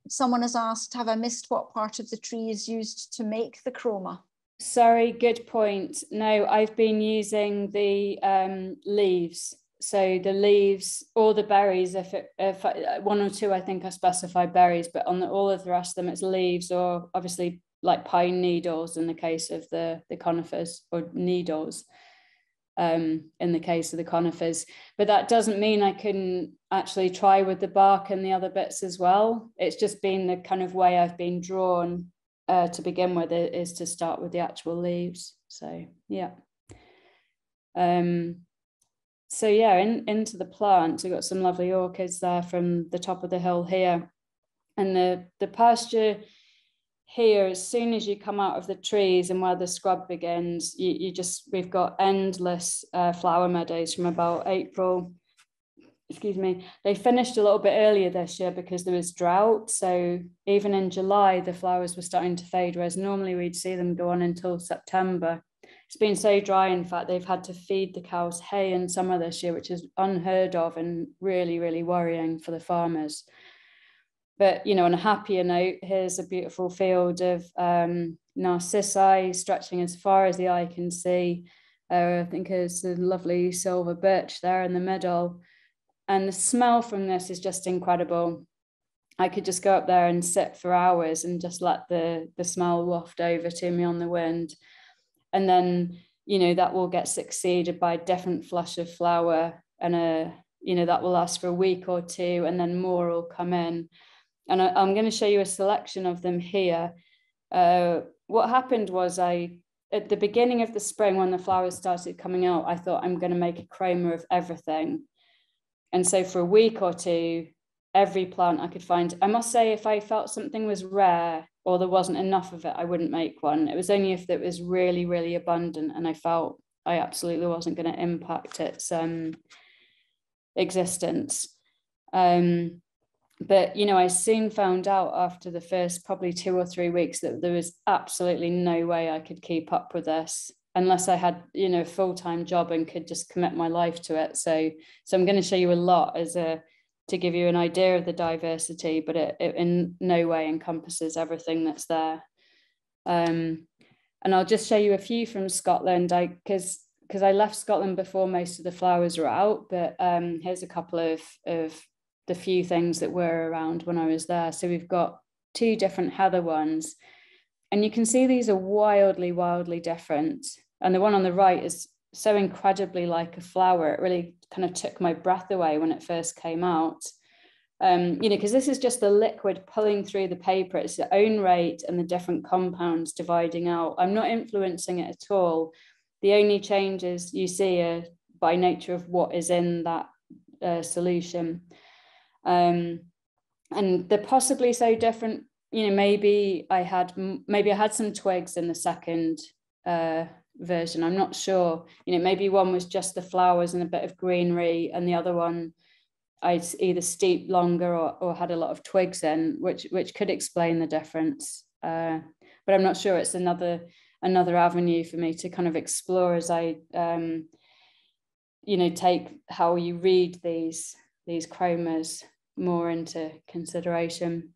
Someone has asked, have I missed what part of the tree is used to make the chroma? Sorry, good point. No, I've been using the um, leaves. So the leaves or the berries, if, it, if I, one or two, I think I specify berries, but on the, all of the rest of them, it's leaves or obviously like pine needles in the case of the, the conifers, or needles um, in the case of the conifers. But that doesn't mean I couldn't actually try with the bark and the other bits as well. It's just been the kind of way I've been drawn uh, to begin with, is to start with the actual leaves. So, yeah. Um, So yeah, in, into the plant, we've got some lovely orchids there from the top of the hill here. And the, the pasture here, as soon as you come out of the trees and where the scrub begins, you, you just, we've got endless uh, flower meadows from about April. Excuse me. They finished a little bit earlier this year because there was drought. So even in July, the flowers were starting to fade, whereas normally we'd see them go on until September. It's been so dry, in fact, they've had to feed the cows hay in summer this year, which is unheard of and really, really worrying for the farmers. But, you know, on a happier note, here's a beautiful field of um, narcissi stretching as far as the eye can see. Uh, I think there's a lovely silver birch there in the middle. And the smell from this is just incredible. I could just go up there and sit for hours and just let the, the smell waft over to me on the wind. And then, you know, that will get succeeded by a different flush of flower and, a, you know, that will last for a week or two and then more will come in. And I, I'm going to show you a selection of them here. Uh, what happened was I, at the beginning of the spring when the flowers started coming out, I thought I'm going to make a chroma of everything. And so for a week or two, every plant I could find. I must say, if I felt something was rare or there wasn't enough of it, I wouldn't make one. It was only if it was really, really abundant and I felt I absolutely wasn't going to impact its um, existence. Um, but, you know, I soon found out after the first probably two or three weeks that there was absolutely no way I could keep up with this unless I had, you know, a full-time job and could just commit my life to it. So, so I'm going to show you a lot as a to give you an idea of the diversity, but it, it in no way encompasses everything that's there. Um, and I'll just show you a few from Scotland, because because I left Scotland before most of the flowers were out, but um, here's a couple of, of the few things that were around when I was there. So we've got two different heather ones, and you can see these are wildly, wildly different. And the one on the right is so incredibly like a flower. It really kind of took my breath away when it first came out. Um, you know, because this is just the liquid pulling through the paper. It's the own rate and the different compounds dividing out. I'm not influencing it at all. The only changes you see are by nature of what is in that uh, solution. Um, and they're possibly so different. You know, maybe I had maybe I had some twigs in the second uh, version. I'm not sure. You know, maybe one was just the flowers and a bit of greenery, and the other one I'd either steeped longer or, or had a lot of twigs in, which which could explain the difference. Uh, but I'm not sure. It's another another avenue for me to kind of explore as I, um, you know, take how you read these these chromas more into consideration.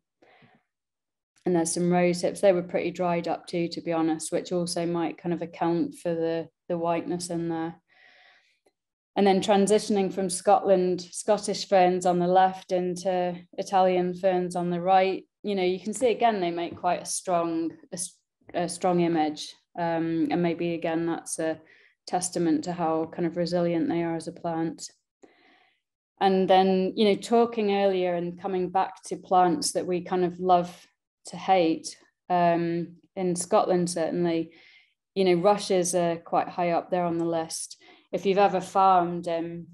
And there's some rose hips. They were pretty dried up too, to be honest, which also might kind of account for the the whiteness in there. And then transitioning from Scotland, Scottish ferns on the left into Italian ferns on the right, you know, you can see again, they make quite a strong, a, a strong image. Um, and maybe again, that's a testament to how kind of resilient they are as a plant. And then, you know, talking earlier and coming back to plants that we kind of love to hate, um, in Scotland, certainly, you know, rushes are quite high up there on the list. If you've ever farmed, um,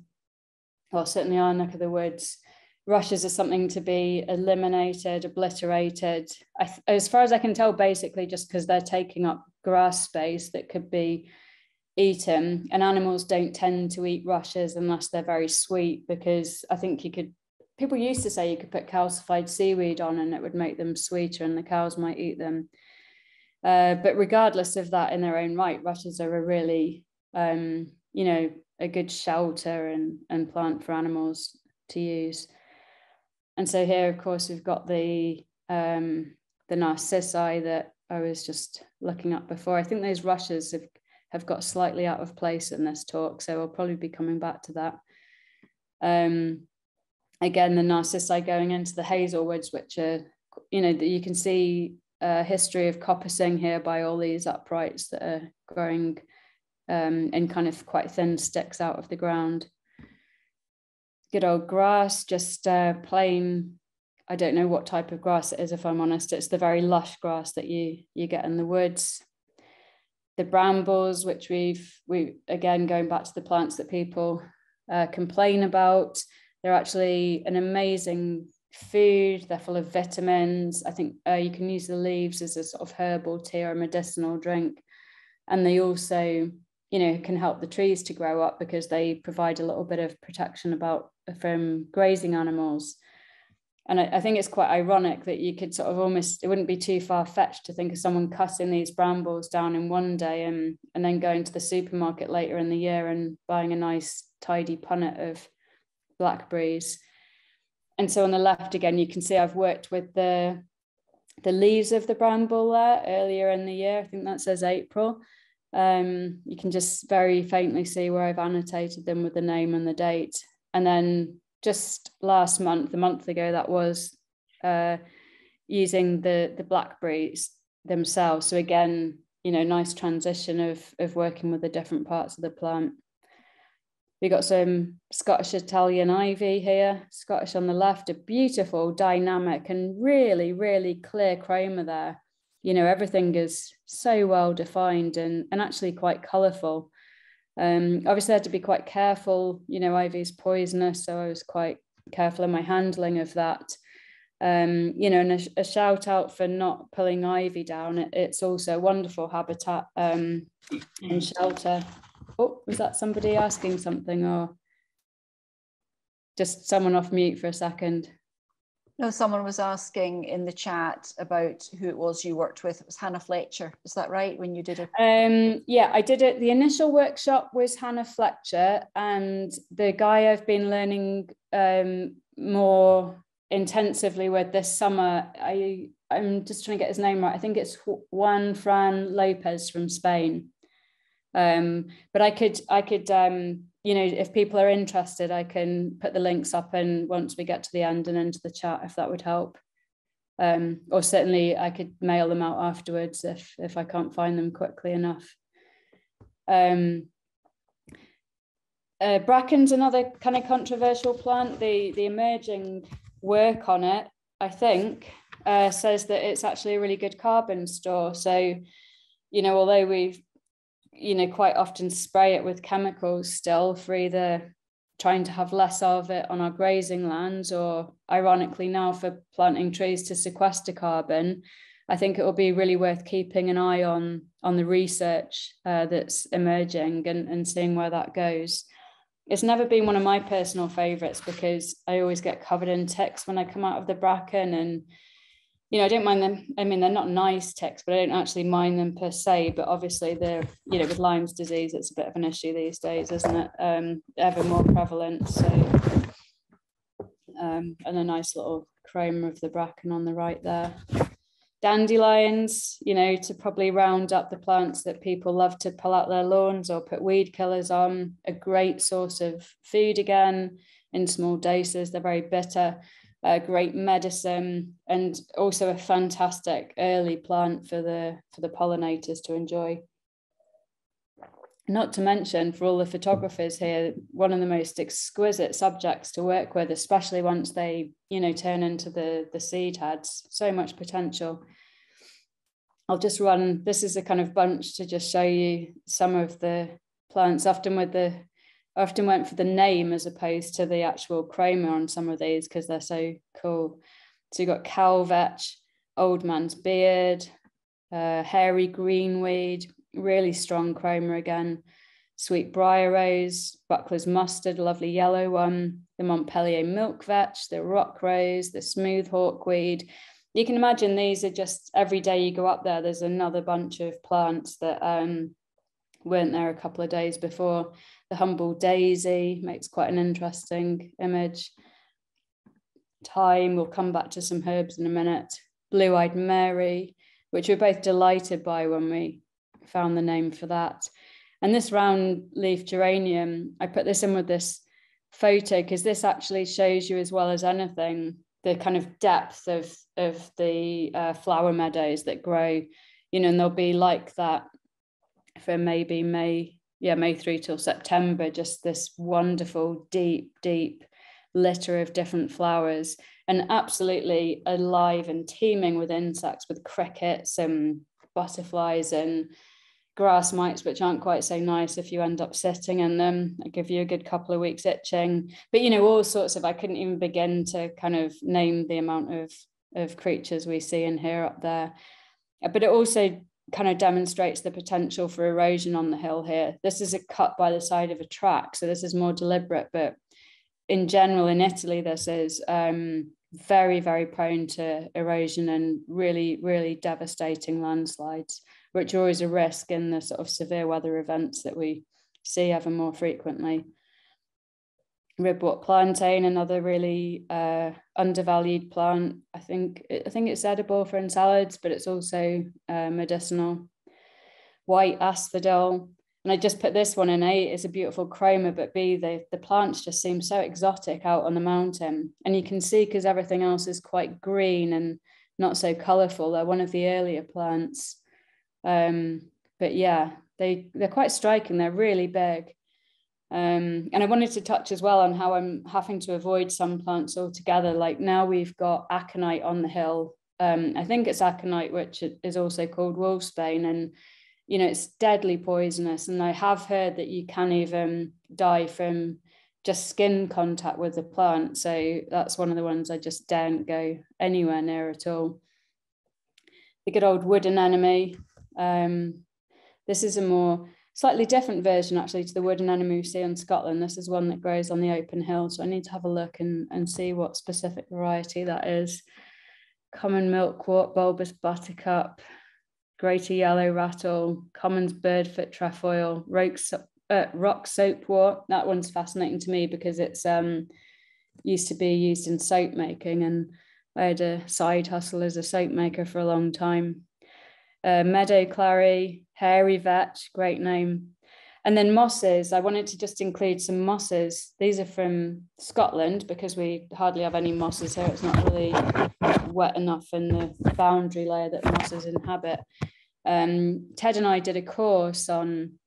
well, certainly our neck of the woods, rushes are something to be eliminated, obliterated. I th as far as I can tell, basically just because they're taking up grass space that could be eaten. And animals don't tend to eat rushes unless they're very sweet, because I think you could, people used to say you could put calcified seaweed on and it would make them sweeter and the cows might eat them. Uh, but regardless of that in their own right, rushes are a really, um, you know, a good shelter and, and plant for animals to use. And so here, of course, we've got the, um, the narcissi that I was just looking up before. I think those rushes have, have got slightly out of place in this talk, so I'll probably be coming back to that. Um, again, the narcissi going into the hazelwoods, which are, you know, that you can see a history of coppicing here by all these uprights that are growing Um, and kind of quite thin sticks out of the ground. Good old grass, just uh, plain, I don't know what type of grass it is, if I'm honest. It's the very lush grass that you you get in the woods. The brambles, which we've, we again, going back to the plants that people uh, complain about, they're actually an amazing food. They're full of vitamins. I think uh, you can use the leaves as a sort of herbal tea or a medicinal drink. And they also, you know, can help the trees to grow up because they provide a little bit of protection about from grazing animals. And I, I think it's quite ironic that you could sort of almost, it wouldn't be too far-fetched to think of someone cutting these brambles down in one day and, and then going to the supermarket later in the year and buying a nice tidy punnet of blackberries. And so on the left again, you can see I've worked with the the leaves of the bramble there earlier in the year. I think that says April. Um, you can just very faintly see where I've annotated them with the name and the date. And then just last month, the month ago, that was uh, using the, the blackberries themselves. So again, you know, nice transition of, of working with the different parts of the plant. We got some Scottish Italian ivy here, Scottish on the left, a beautiful, dynamic and really, really clear chroma there. You know, everything is so well defined and, and actually quite colourful. Um, obviously, I had to be quite careful. You know, ivy is poisonous, so I was quite careful in my handling of that. Um, you know, and a, a shout out for not pulling ivy down. It, it's also a wonderful habitat um, and shelter. Oh, was that somebody asking something or just someone off mute for a second? No, someone was asking in the chat about who it was you worked with. It was Hannah Fletcher. Is that right? When you did it? Um, yeah, I did it. The initial workshop was Hannah Fletcher, and the guy I've been learning um, more intensively with this summer, I, I'm just trying to get his name right. I think it's Juan Fran Lopez from Spain. Um, but I could, I could, um, you know, if people are interested, I can put the links up, and once we get to the end and into the chat, if that would help. Um, or certainly I could mail them out afterwards if, if I can't find them quickly enough. Um, uh, bracken's another kind of controversial plant. The, the emerging work on it, I think, uh, says that it's actually a really good carbon store. So, you know, although we've, you know, quite often spray it with chemicals still for either trying to have less of it on our grazing lands, or ironically now for planting trees to sequester carbon, I think it will be really worth keeping an eye on on the research uh, that's emerging and, and seeing where that goes. It's never been one of my personal favorites because I always get covered in ticks when I come out of the bracken, and you know, I don't mind them. I mean, they're not nice ticks, but I don't actually mind them per se. But obviously, they're, you know, with Lyme's disease, it's a bit of an issue these days, isn't it? Um, ever more prevalent. So, um, and a nice little chrome of the bracken on the right there. Dandelions, you know, to probably round up the plants that people love to pull out their lawns or put weed killers on. A great source of food again in small doses. They're very bitter. A great medicine, and also a fantastic early plant for the for the pollinators to enjoy. Not to mention, for all the photographers here, one of the most exquisite subjects to work with, especially once they, you know, turn into the the seed heads. So much potential. I'll just run. This is a kind of bunch to just show you some of the plants. Often with the I often went for the name as opposed to the actual chroma on some of these because they're so cool. So you've got cowvetch, old man's beard, uh, hairy greenweed, really strong chroma again, sweet briar rose, buckler's mustard, lovely yellow one, the Montpellier milk vetch, the rock rose, the smooth hawkweed. You can imagine these are just every day you go up there, there's another bunch of plants that um, weren't there a couple of days before. The humble daisy makes quite an interesting image. Thyme, we'll come back to some herbs in a minute. Blue-eyed Mary, which we're both delighted by when we found the name for that. And this round leaf geranium, I put this in with this photo because this actually shows you as well as anything the kind of depth of, of the uh, flower meadows that grow, you know, and they'll be like that for maybe May, yeah, May through till September, just this wonderful, deep, deep litter of different flowers and absolutely alive and teeming with insects, with crickets and butterflies and grass mites, which aren't quite so nice if you end up sitting in them. I give you a good couple of weeks itching, but, you know, all sorts of, I couldn't even begin to kind of name the amount of, of creatures we see and hear up there. But it also kind of demonstrates the potential for erosion on the hill here. This is a cut by the side of a track, so this is more deliberate, but in general in Italy this is um, very, very prone to erosion and really, really devastating landslides, which are always a risk in the sort of severe weather events that we see ever more frequently. Ribwort plantain, another really uh, undervalued plant. I think I think it's edible for in salads, but it's also uh, medicinal. White asphodel, and I just put this one in. A, it's a beautiful chroma, but B, the the plants just seem so exotic out on the mountain, and you can see because everything else is quite green and not so colourful. They're one of the earlier plants, um, but yeah, they they're quite striking. They're really big. Um, and I wanted to touch as well on how I'm having to avoid some plants altogether. Like now we've got aconite on the hill. Um, I think it's aconite, which is also called wolfsbane, and you know it's deadly poisonous. And I have heard that you can even die from just skin contact with the plant. So that's one of the ones I just daren't go anywhere near at all. The good old wood anemone. Um, this is a more slightly different version actually to the wood anemone we see in Scotland. This is one that grows on the open hill, so I need to have a look and, and see what specific variety that is. Common milkwort, bulbous buttercup, greater yellow rattle, common's birdfoot trefoil, rock, uh, rock soapwort. That one's fascinating to me because it's um, used to be used in soap making, and I had a side hustle as a soap maker for a long time. Uh, meadow clary, hairy vetch, great name, And then mosses, I wanted to just include some mosses. These are from Scotland because we hardly have any mosses here. It's not really wet enough in the boundary layer that mosses inhabit. Um, Ted and I did a course on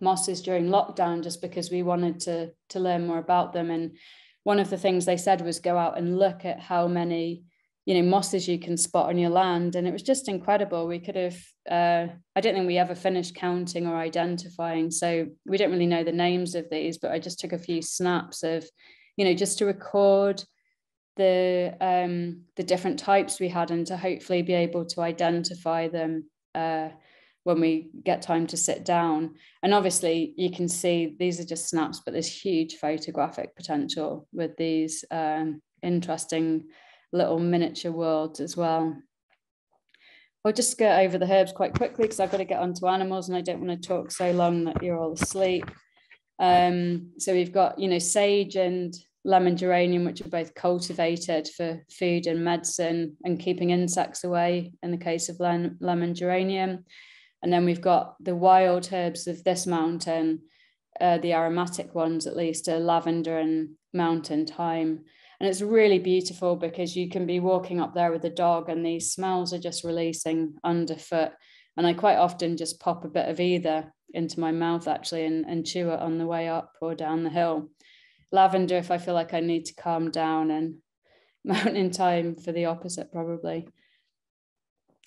mosses during lockdown just because we wanted to, to learn more about them. And one of the things they said was go out and look at how many, you know, mosses you can spot on your land. And it was just incredible. We could have, uh, I don't think we ever finished counting or identifying. So we don't really know the names of these, but I just took a few snaps of, you know, just to record the, um, the different types we had and to hopefully be able to identify them uh, when we get time to sit down. And obviously you can see these are just snaps, but there's huge photographic potential with these um, interesting little miniature worlds as well. I'll just skirt over the herbs quite quickly because I've got to get onto animals and I don't want to talk so long that you're all asleep. Um, so we've got, you know, sage and lemon geranium, which are both cultivated for food and medicine and keeping insects away in the case of lemon geranium. And then we've got the wild herbs of this mountain, uh, the aromatic ones at least, are lavender and mountain thyme. And it's really beautiful because you can be walking up there with a dog and these smells are just releasing underfoot. And I quite often just pop a bit of either into my mouth actually and, and chew it on the way up or down the hill. Lavender if I feel like I need to calm down, and mountain thyme for the opposite probably.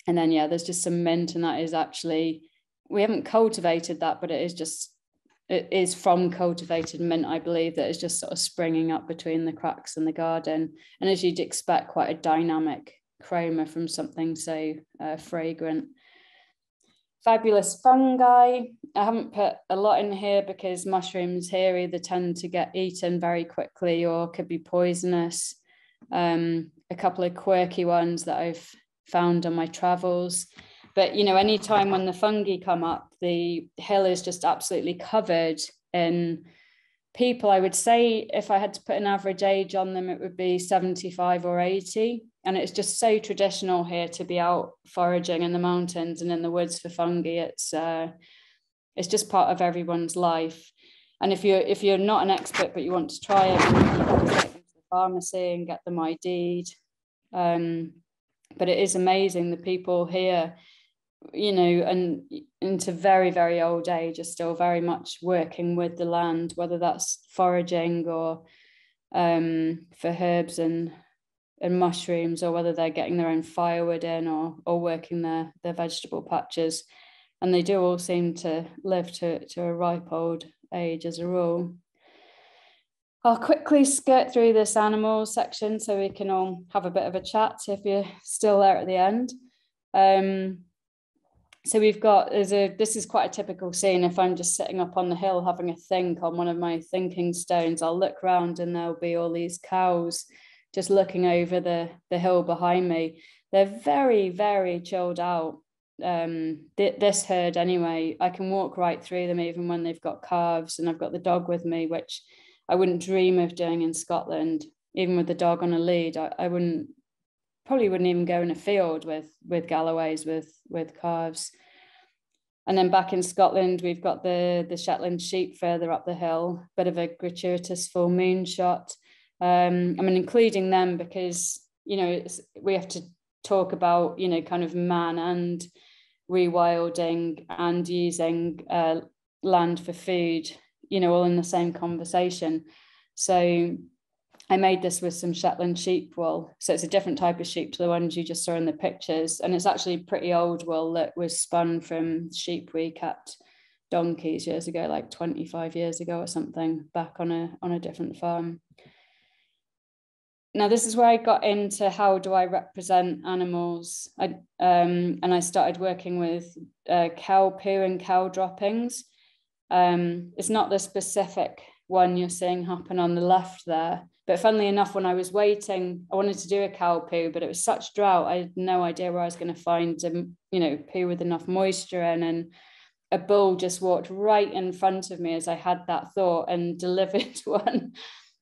And then, yeah, there's just some mint, and that is actually, we haven't cultivated that, but it is just, it is from cultivated mint, I believe, that is just sort of springing up between the cracks in the garden. And as you'd expect, quite a dynamic chroma from something so uh, fragrant. Fabulous fungi. I haven't put a lot in here because mushrooms here either tend to get eaten very quickly or could be poisonous. Um, a couple of quirky ones that I've found on my travels. But, you know, any time when the fungi come up, the hill is just absolutely covered in people. I would say if I had to put an average age on them, it would be seventy-five or eighty. And it's just so traditional here to be out foraging in the mountains and in the woods for fungi. It's uh, it's just part of everyone's life. And if you're, if you're not an expert, but you want to try it, you can take them to the pharmacy and get them I D'd. Um, but it is amazing, the people here, you know, and into very, very old age are still very much working with the land, whether that's foraging or um, for herbs and and mushrooms, or whether they're getting their own firewood in or or working their, their vegetable patches. And they do all seem to live to, to a ripe old age as a rule. I'll quickly skirt through this animal section so we can all have a bit of a chat if you're still there at the end. Um, So we've got, there's a, this is quite a typical scene. If I'm just sitting up on the hill having a think on one of my thinking stones, I'll look round and there'll be all these cows just looking over the, the hill behind me. They're very, very chilled out. Um, th this herd anyway, I can walk right through them even when they've got calves, and I've got the dog with me, which I wouldn't dream of doing in Scotland. Even with the dog on a lead, I, I wouldn't, probably wouldn't even go in a field with with Galloways with with calves. And then back in Scotland, we've got the the Shetland sheep further up the hill. Bit of a gratuitous full moon shot. Um, I mean, including them because, you know, it's, we have to talk about, you know, kind of man and rewilding and using uh, land for food, you know, all in the same conversation. So I made this with some Shetland sheep wool. So it's a different type of sheep to the ones you just saw in the pictures. And it's actually pretty old wool that was spun from sheep we kept donkeys years ago, like twenty-five years ago or something, back on a, on a different farm. Now, this is where I got into how do I represent animals. I, um, and I started working with uh, cow poo and cow droppings. Um, it's not the specific one you're seeing happen on the left there. But funnily enough, when I was waiting, I wanted to do a cow poo, but it was such drought, I had no idea where I was going to find a, you know, poo with enough moisture in. And a bull just walked right in front of me as I had that thought and delivered one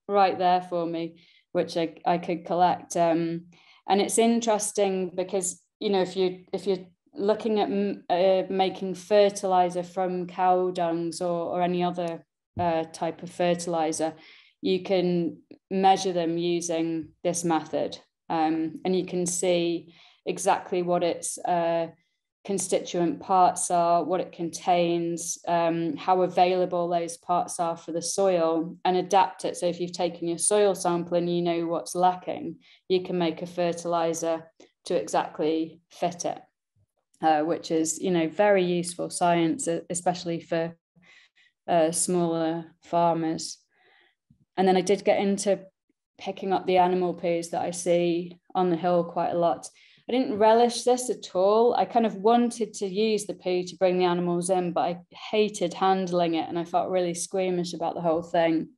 right there for me, which I, I could collect. Um, and it's interesting because, you know, if you if you're looking at uh, making fertilizer from cow dungs or, or any other uh, type of fertilizer, you can measure them using this method, um, and you can see exactly what its uh, constituent parts are, what it contains, um, how available those parts are for the soil, and adapt it. So if you've taken your soil sample and you know what's lacking, you can make a fertilizer to exactly fit it, uh, which is, you know, very useful science, especially for uh, smaller farmers. And then I did get into picking up the animal poos that I see on the hill quite a lot. I didn't relish this at all. I kind of wanted to use the poo to bring the animals in, but I hated handling it and I felt really squeamish about the whole thing.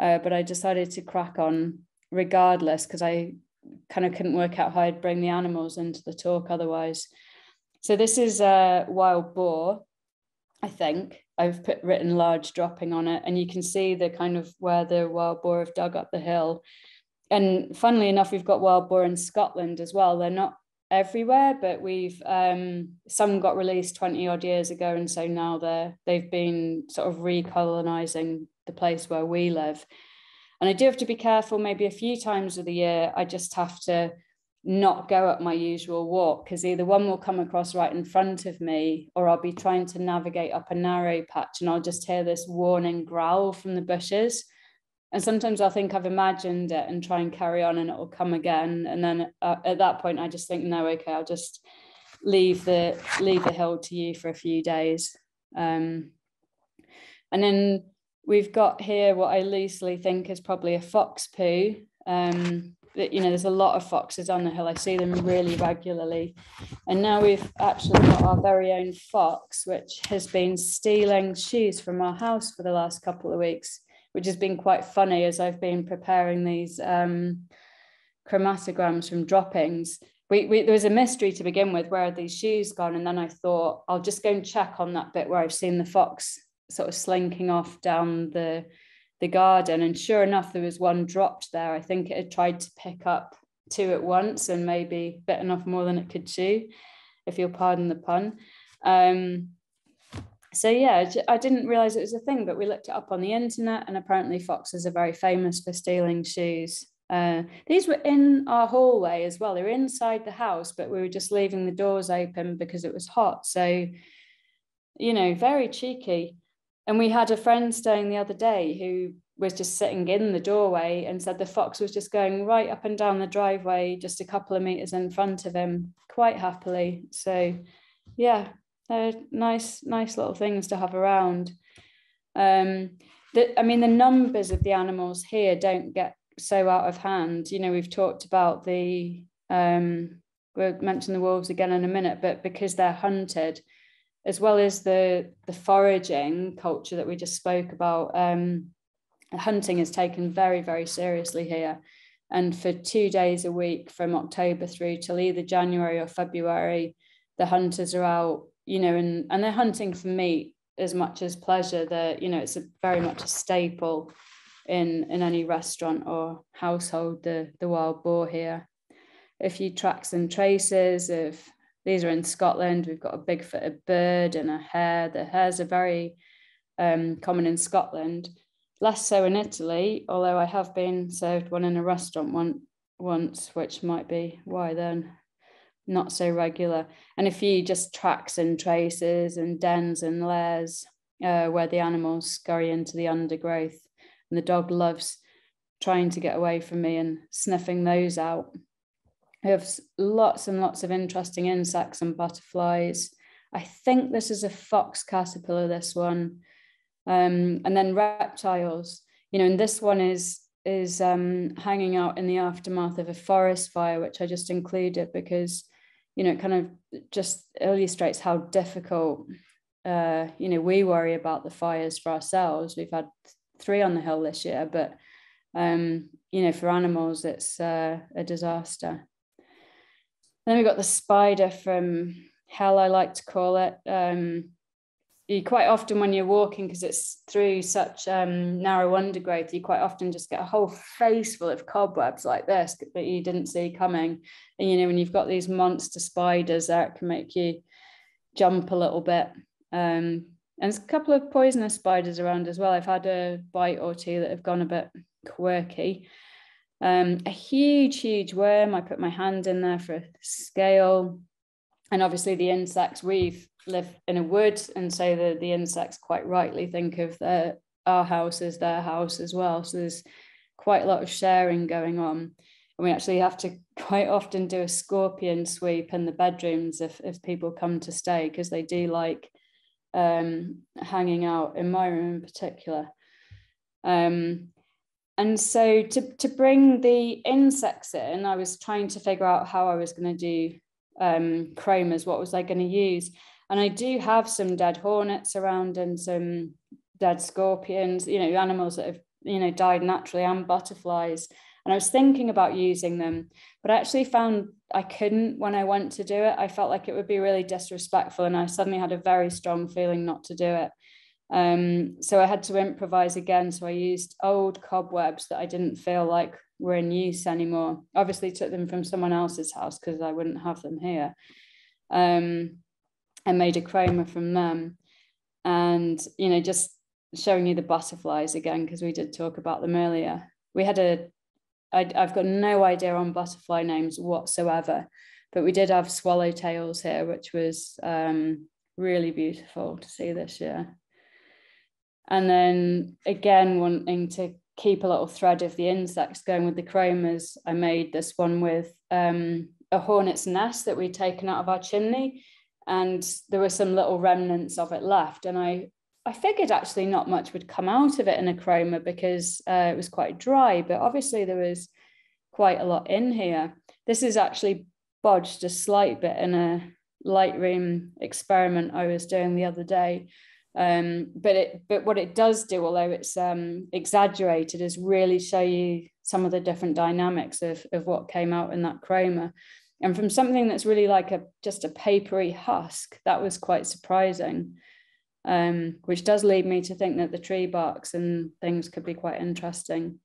Uh, but I decided to crack on regardless, because I kind of couldn't work out how I'd bring the animals into the talk otherwise. So this is a wild boar, I think. I've put written large dropping on it, and you can see the kind of where the wild boar have dug up the hill. And funnily enough, we've got wild boar in Scotland as well. They're not everywhere, but we've um, some got released twenty odd years ago. And so now they're, they've been sort of recolonizing the place where we live. And I do have to be careful. Maybe a few times of the year, I just have to not go up my usual walk, because either one will come across right in front of me, or I'll be trying to navigate up a narrow patch and I'll just hear this warning growl from the bushes. And sometimes I'll think I've imagined it and try and carry on, and it will come again. And then uh, at that point, I just think, no, okay, I'll just leave the leave the hill to you for a few days. Um, and then we've got here what I loosely think is probably a fox poo. Um, you know, there's a lot of foxes on the hill. I see them really regularly. And now we've actually got our very own fox, which has been stealing shoes from our house for the last couple of weeks, which has been quite funny as I've been preparing these um, chromatograms from droppings. We, we, there was a mystery to begin with, where are these shoes gone? And then I thought, I'll just go and check on that bit where I've seen the fox sort of slinking off down the, the garden. And sure enough, there was one dropped there. I think it had tried to pick up two at once and maybe bitten off more than it could chew, if you'll pardon the pun. Um, So yeah, I didn't realise it was a thing, but we looked it up on the internet, and apparently foxes are very famous for stealing shoes. Uh, these were in our hallway as well. They were inside the house, but we were just leaving the doors open because it was hot. So, you know, very cheeky. And we had a friend staying the other day who was just sitting in the doorway and said the fox was just going right up and down the driveway, just a couple of metres in front of him, quite happily. So yeah. Uh, nice, nice little things to have around. Um, the, I mean, the numbers of the animals here don't get so out of hand. You know, we've talked about the, um, we'll mention the wolves again in a minute, but because they're hunted, as well as the, the foraging culture that we just spoke about, um, hunting is taken very, very seriously here. And for two days a week from October through till either January or February, the hunters are out, you know, and, and they're hunting for meat as much as pleasure. That, you know, it's a, very much a staple in, in any restaurant or household, the, the wild boar here. A few tracks and traces of, these are in Scotland, we've got a big-footed bird and a hare. The hares are very um, common in Scotland, less so in Italy, although I have been served one in a restaurant one, once, which might be why then. Not so regular. And a few just tracks and traces and dens and lairs uh, where the animals scurry into the undergrowth, and the dog loves trying to get away from me and sniffing those out. We have lots and lots of interesting insects and butterflies. I think this is a fox caterpillar, this one, um, and then reptiles, you know, and this one is is um, hanging out in the aftermath of a forest fire, which I just included because, you know, it kind of just illustrates how difficult, uh, you know, we worry about the fires for ourselves. We've had three on the hill this year, but, um, you know, for animals, it's uh, a disaster. Then we've got the spider from hell, I like to call it. Um, you quite often when you're walking, because it's through such um, narrow undergrowth, you quite often just get a whole face full of cobwebs like this that you didn't see coming. And, you know, when you've got these monster spiders, that can make you jump a little bit. Um, and there's a couple of poisonous spiders around as well. I've had a bite or two that have gone a bit quirky. Um, a huge, huge worm. I put my hand in there for a scale. And obviously the insects, we've lived in a wood, and so the, the insects quite rightly think of their, our house as their house as well. So there's quite a lot of sharing going on. And we actually have to quite often do a scorpion sweep in the bedrooms if, if people come to stay, because they do like um, hanging out in my room in particular. Um, And so to, to bring the insects in, I was trying to figure out how I was going to do um, chromas, what was I going to use? And I do have some dead hornets around and some dead scorpions, you know, animals that have, you know, died naturally, and butterflies. And I was thinking about using them, but I actually found I couldn't when I went to do it. I felt like it would be really disrespectful, and I suddenly had a very strong feeling not to do it. Um, so I had to improvise again. So I used old cobwebs that I didn't feel like were in use anymore. Obviously took them from someone else's house because I wouldn't have them here. Um, and made a chroma from them. And, you know, just showing you the butterflies again, because we did talk about them earlier. We had a, I, I've got no idea on butterfly names whatsoever, but we did have swallowtails here, which was um, really beautiful to see this year. And then again, wanting to keep a little thread of the insects going with the chromas, I made this one with um, a hornet's nest that we'd taken out of our chimney, and there were some little remnants of it left. And I, I figured actually not much would come out of it in a chroma because uh, it was quite dry, but obviously there was quite a lot in here. This is actually bodged a slight bit in a Lightroom experiment I was doing the other day. Um, but it, but what it does do, although it's um, exaggerated, is really show you some of the different dynamics of, of what came out in that chroma. And from something that's really like a just a papery husk, that was quite surprising, um, which does lead me to think that the tree barks and things could be quite interesting.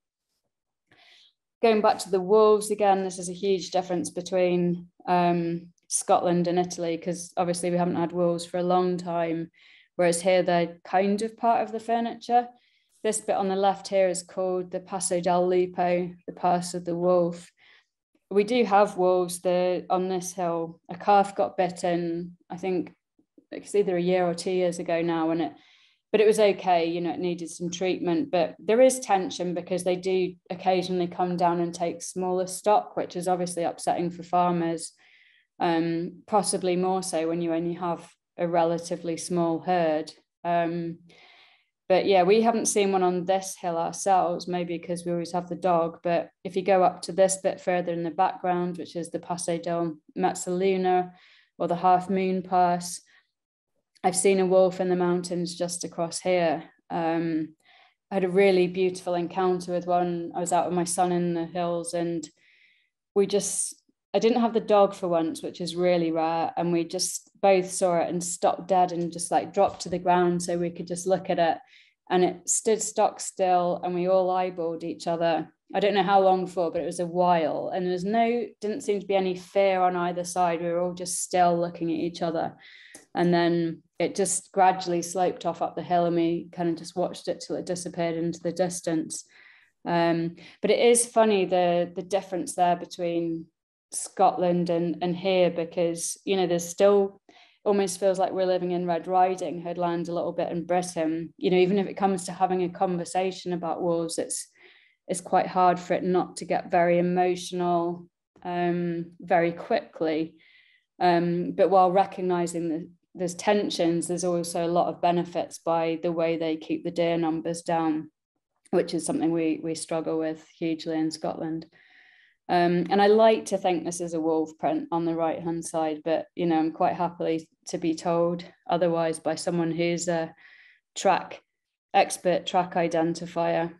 Going back to the wolves again, this is a huge difference between um, Scotland and Italy, because obviously we haven't had wolves for a long time. Whereas here, they're kind of part of the furniture. This bit on the left here is called the Paso del Lupo, the Pass of the Wolf. We do have wolves there on this hill. A calf got bitten, I think it's either a year or two years ago now, and it, but it was okay, you know, it needed some treatment. But there is tension because they do occasionally come down and take smaller stock, which is obviously upsetting for farmers, um, possibly more so when you only have a relatively small herd. Um, but yeah, we haven't seen one on this hill ourselves, maybe because we always have the dog. But if you go up to this bit further in the background, which is the Paso del Mezzaluna, or the Half Moon Pass, I've seen a wolf in the mountains just across here. Um, I had a really beautiful encounter with one. I was out with my son in the hills, and we just, I didn't have the dog for once, which is really rare. And we just both saw it and stopped dead and just like dropped to the ground so we could just look at it. And it stood stock still, and we all eyeballed each other. I don't know how long for, but it was a while. And there was no, didn't seem to be any fear on either side. We were all just still looking at each other. And then it just gradually sloped off up the hill, and we kind of just watched it till it disappeared into the distance. Um, but it is funny, the, the difference there between Scotland and and here, because you know there's still, almost feels like we're living in Red Riding Hood land a little bit in Britain. You know, even if it comes to having a conversation about wolves, it's it's quite hard for it not to get very emotional um very quickly, um but while recognizing that there's tensions, there's also a lot of benefits by the way they keep the deer numbers down, which is something we we struggle with hugely in Scotland. Um, and I like to think this is a wolf print on the right hand side, but you know, I'm quite happily to be told otherwise by someone who's a track expert, track identifier.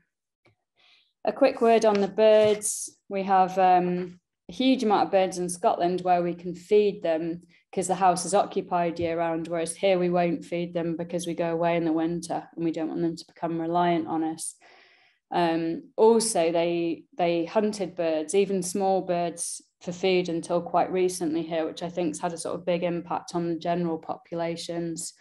A quick word on the birds. We have um, a huge amount of birds in Scotland where we can feed them, because the house is occupied year round, whereas here we won't feed them because we go away in the winter and we don't want them to become reliant on us. Um, also, they they hunted birds, even small birds, for food until quite recently here, which I think's had a sort of big impact on the general populations.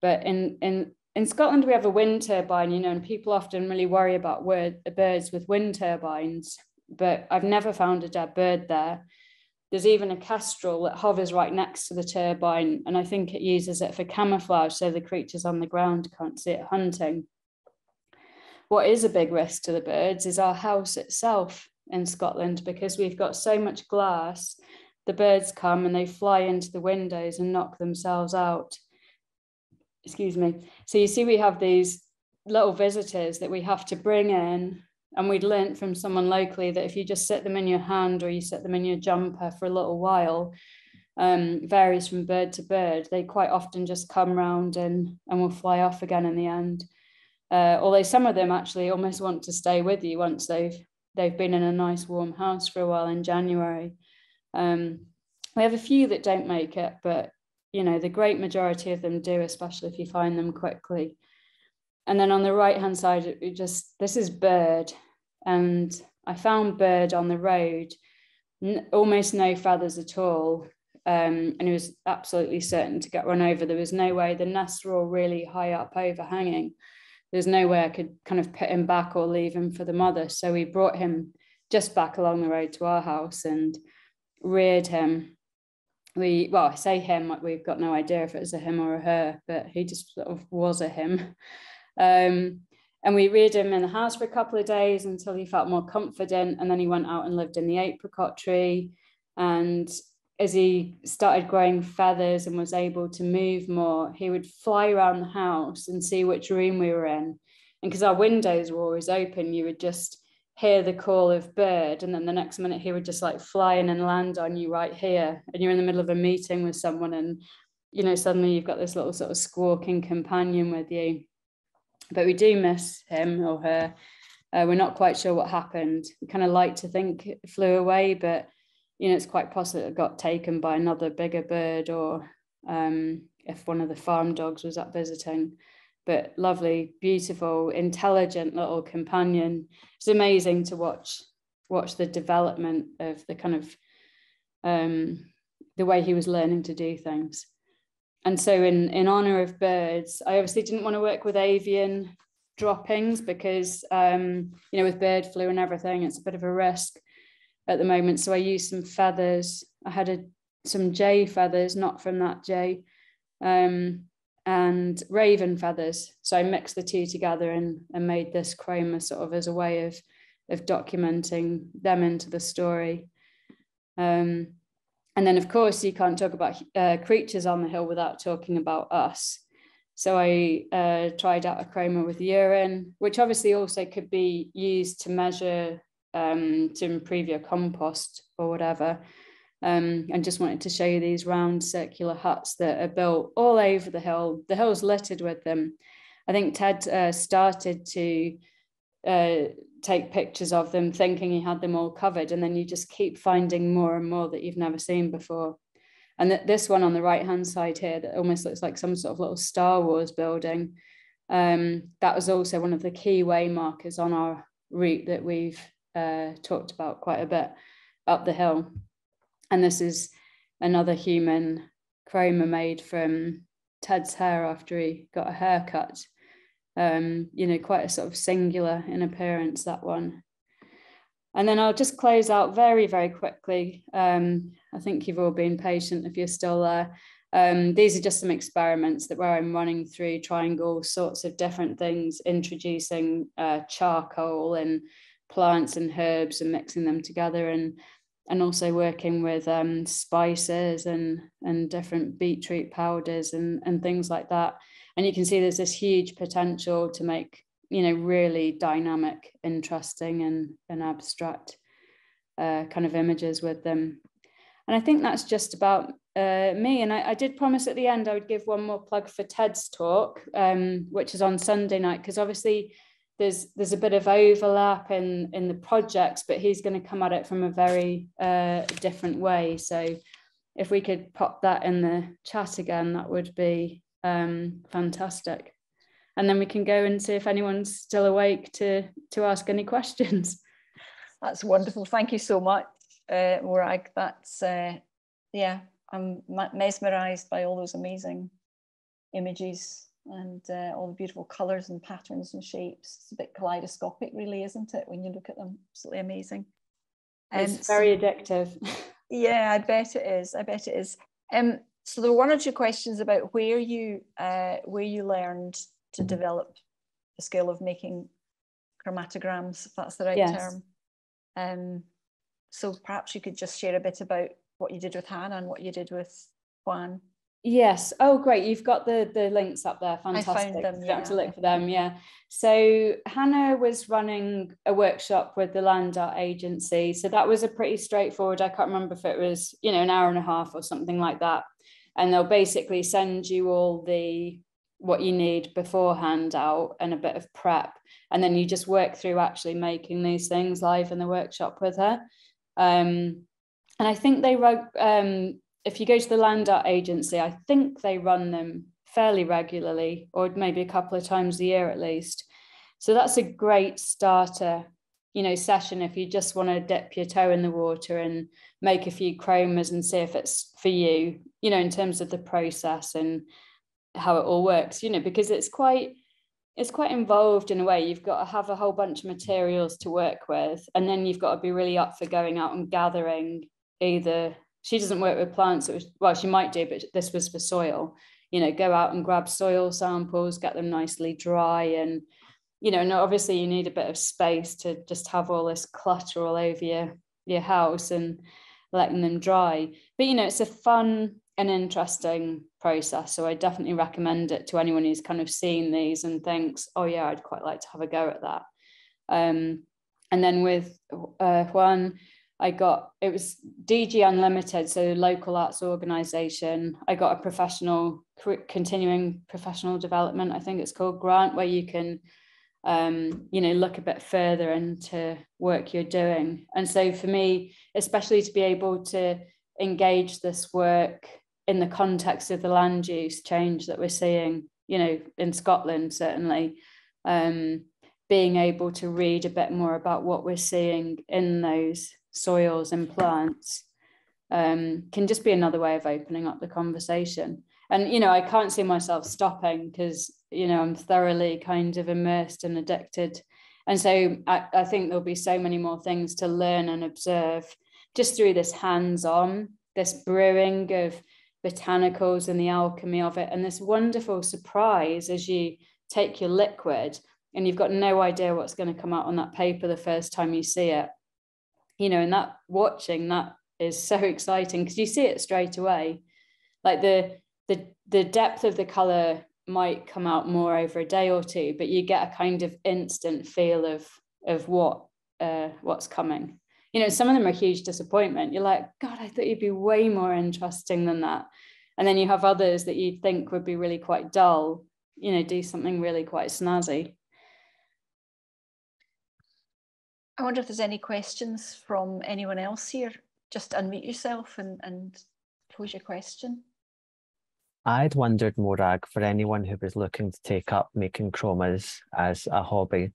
But in in in Scotland, we have a wind turbine, you know, and people often really worry about word, birds with wind turbines, but I've never found a dead bird there. There's even a kestrel that hovers right next to the turbine, and I think it uses it for camouflage so the creatures on the ground can't see it hunting. What is a big risk to the birds is our house itself in Scotland, because we've got so much glass, the birds come and they fly into the windows and knock themselves out. Excuse me. So you see, we have these little visitors that we have to bring in, and we'd learnt from someone locally that if you just sit them in your hand or you sit them in your jumper for a little while, um, varies from bird to bird, they quite often just come round and, and will fly off again in the end. Uh, although some of them actually almost want to stay with you once they've they've been in a nice warm house for a while in January. Um, we have a few that don't make it, but you know, the great majority of them do, especially if you find them quickly. And then on the right hand side, it just, this is bird, and I found bird on the road, n almost no feathers at all, um, and it was absolutely certain to get run over. There was no way. The nests were all really high up, overhanging. There's no way I could kind of put him back or leave him for the mother. So we brought him just back along the road to our house and reared him. We, well, I say him, like we've got no idea if it was a him or a her, but he just sort of was a him. Um, and we reared him in the house for a couple of days until he felt more confident. And then he went out and lived in the apricot tree. And as he started growing feathers and was able to move more, he would fly around the house and see which room we were in. And because our windows were always open, you would just hear the call of bird. And then the next minute he would just like fly in and land on you right here. And you're in the middle of a meeting with someone and, you know, suddenly you've got this little sort of squawking companion with you. But we do miss him or her. Uh, we're not quite sure what happened. We kind of like to think it flew away, but you know, it's quite possible it got taken by another bigger bird, or um, if one of the farm dogs was up visiting. But lovely, beautiful, intelligent little companion. It's amazing to watch watch the development of the kind of um, the way he was learning to do things. And so in, in honor of birds, I obviously didn't want to work with avian droppings because, um, you know, with bird flu and everything, it's a bit of a risk at the moment. So I used some feathers. I had a, some jay feathers, not from that jay, um, and raven feathers. So I mixed the two together and, and made this chroma sort of as a way of, of documenting them into the story. Um, and then, of course, you can't talk about uh, creatures on the hill without talking about us. So I uh, tried out a chroma with urine, which obviously also could be used to measure Um, to improve your compost or whatever. Um, and just wanted to show you these round circular huts that are built all over the hill. The hill's littered with them. I think Ted uh, started to uh, take pictures of them thinking he had them all covered, and then you just keep finding more and more that you've never seen before. And that this one on the right hand side here that almost looks like some sort of little Star Wars building, um, that was also one of the key way markers on our route that we've Uh, talked about quite a bit up the hill. And this is another human chroma made from Ted's hair after he got a haircut. Um, you know, quite a sort of singular in appearance, that one. And then I'll just close out very, very quickly. Um, I think you've all been patient if you're still there. Um, these are just some experiments that where I'm running through, trying all sorts of different things, introducing uh, charcoal and plants and herbs and mixing them together, and and also working with um, spices and and different beetroot powders and and things like that. And you can see there's this huge potential to make, you know, really dynamic, interesting and and abstract uh, kind of images with them. And I think that's just about uh, me. And I, I did promise at the end I would give one more plug for Ted's talk, um, which is on Sunday night, because obviously There's, there's a bit of overlap in, in the projects, but he's going to come at it from a very uh, different way. So if we could pop that in the chat again, that would be um, fantastic. And then we can go and see if anyone's still awake to, to ask any questions. That's wonderful. Thank you so much, uh, Morag. That's, uh, yeah, I'm mesmerised by all those amazing images and uh, all the beautiful colours and patterns and shapes. It's a bit kaleidoscopic, really, isn't it, when you look at them? Absolutely amazing. It's um, very addictive. Yeah, I bet it is. I bet it is. Um, so there were one or two questions about where you uh, where you learned to develop the skill of making chromatograms, if that's the right yes. term. Um, so perhaps you could just share a bit about what you did with Hannah and what you did with Juan. Yes. Oh, great. You've got the, the links up there. Fantastic. I found them, you yeah. have to look for them. Yeah. So Hannah was running a workshop with the Land Art Agency. So that was a pretty straightforward, I can't remember if it was, you know, an hour and a half or something like that. And they'll basically send you all the, what you need beforehand out and a bit of prep. And then you just work through actually making these things live in the workshop with her. Um, and I think they wrote, um, if you go to the Land Art Agency, I think they run them fairly regularly, or maybe a couple of times a year at least. So that's a great starter, you know, session if you just want to dip your toe in the water and make a few chromas and see if it's for you, you know, in terms of the process and how it all works, you know, because it's quite, it's quite involved in a way. You've got to have a whole bunch of materials to work with, and then you've got to be really up for going out and gathering either. She doesn't work with plants, it was, well, she might do, but this was for soil, you know, go out and grab soil samples, get them nicely dry. And, you know, and obviously you need a bit of space to just have all this clutter all over your, your house and letting them dry. But, you know, it's a fun and interesting process. So I definitely recommend it to anyone who's kind of seen these and thinks, oh yeah, I'd quite like to have a go at that. Um, and then with uh, Juan, I got, it was B G Unlimited, so local arts organisation. I got a professional, continuing professional development, I think it's called, grant, where you can, um, you know, look a bit further into work you're doing. And so for me, especially to be able to engage this work in the context of the land use change that we're seeing, you know, in Scotland, certainly, um, being able to read a bit more about what we're seeing in those soils and plants um, can just be another way of opening up the conversation. And, you know, I can't see myself stopping because, you know, I'm thoroughly kind of immersed and addicted. And so I, I think there'll be so many more things to learn and observe just through this hands-on, this brewing of botanicals and the alchemy of it, and this wonderful surprise as you take your liquid and you've got no idea what's going to come out on that paper the first time you see it. You know, and that watching that is so exciting because you see it straight away. Like the the the depth of the colour might come out more over a day or two, but you get a kind of instant feel of of what uh, what's coming. You know, some of them are a huge disappointment. You're like, God, I thought you'd be way more interesting than that. And then you have others that you'd think would be really quite dull. You know, do something really quite snazzy. I wonder if there's any questions from anyone else here. Just unmute yourself and, and pose your question. I'd wondered, Morag, for anyone who was looking to take up making chromas as a hobby,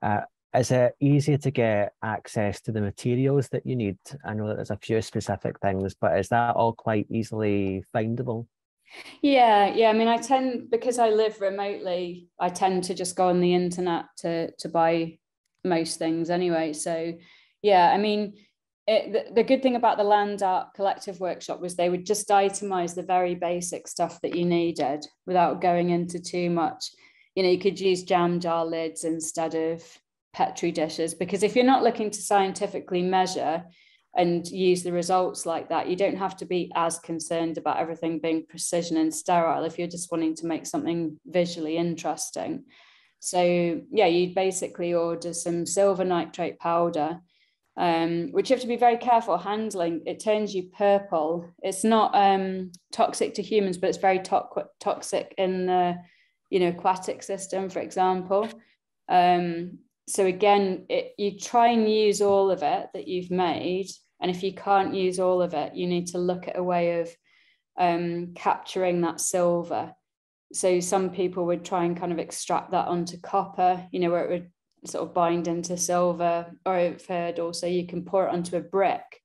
uh, is it easier to get access to the materials that you need? I know that there's a few specific things, but is that all quite easily findable? Yeah, yeah. I mean, I tend, because I live remotely, I tend to just go on the internet to, to buy most things anyway. So yeah, I mean, it, the, the good thing about the Land Art Collective Workshop was they would just itemize the very basic stuff that you needed without going into too much. You know, you could use jam jar lids instead of Petri dishes, because if you're not looking to scientifically measure and use the results like that, you don't have to be as concerned about everything being precision and sterile if you're just wanting to make something visually interesting. So yeah, you'd basically order some silver nitrate powder, um, which you have to be very careful handling. It turns you purple. It's not um, toxic to humans, but it's very to toxic in the, you know, aquatic system, for example. Um, so again, it, you try and use all of it that you've made, And if you can't use all of it, you need to look at a way of um, capturing that silver. So some people would try and kind of extract that onto copper, you know, where it would sort of bind into silver. Or I've heard also you can pour it onto a brick,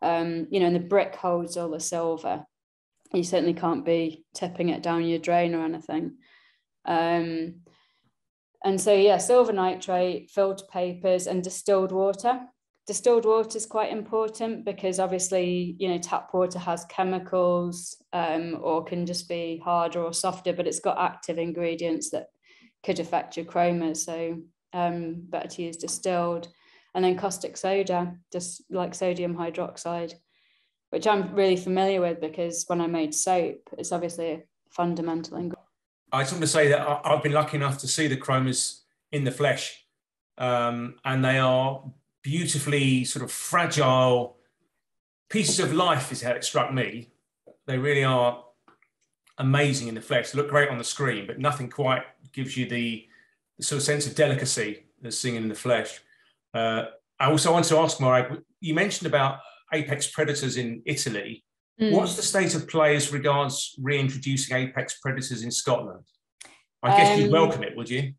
um, you know, and the brick holds all the silver. You certainly can't be tipping it down your drain or anything. Um, and so, yeah, silver nitrate, filter papers and distilled water. Distilled water is quite important because obviously, you know, tap water has chemicals um, or can just be harder or softer, but it's got active ingredients that could affect your chroma. So um, better to use distilled. And then caustic soda, just like sodium hydroxide, which I'm really familiar with because when I made soap, it's obviously a fundamental ingredient. I just want to say that I've been lucky enough to see the chromas in the flesh, um, and they are beautifully sort of fragile pieces of life is how it struck me. They really are amazing in the flesh. They look great on the screen, but nothing quite gives you the, the sort of sense of delicacy that's seen in the flesh. Uh, I also want to ask, Morag, you mentioned about apex predators in Italy. Mm. What's the state of play as regards reintroducing apex predators in Scotland? I guess um, you'd welcome it, would you?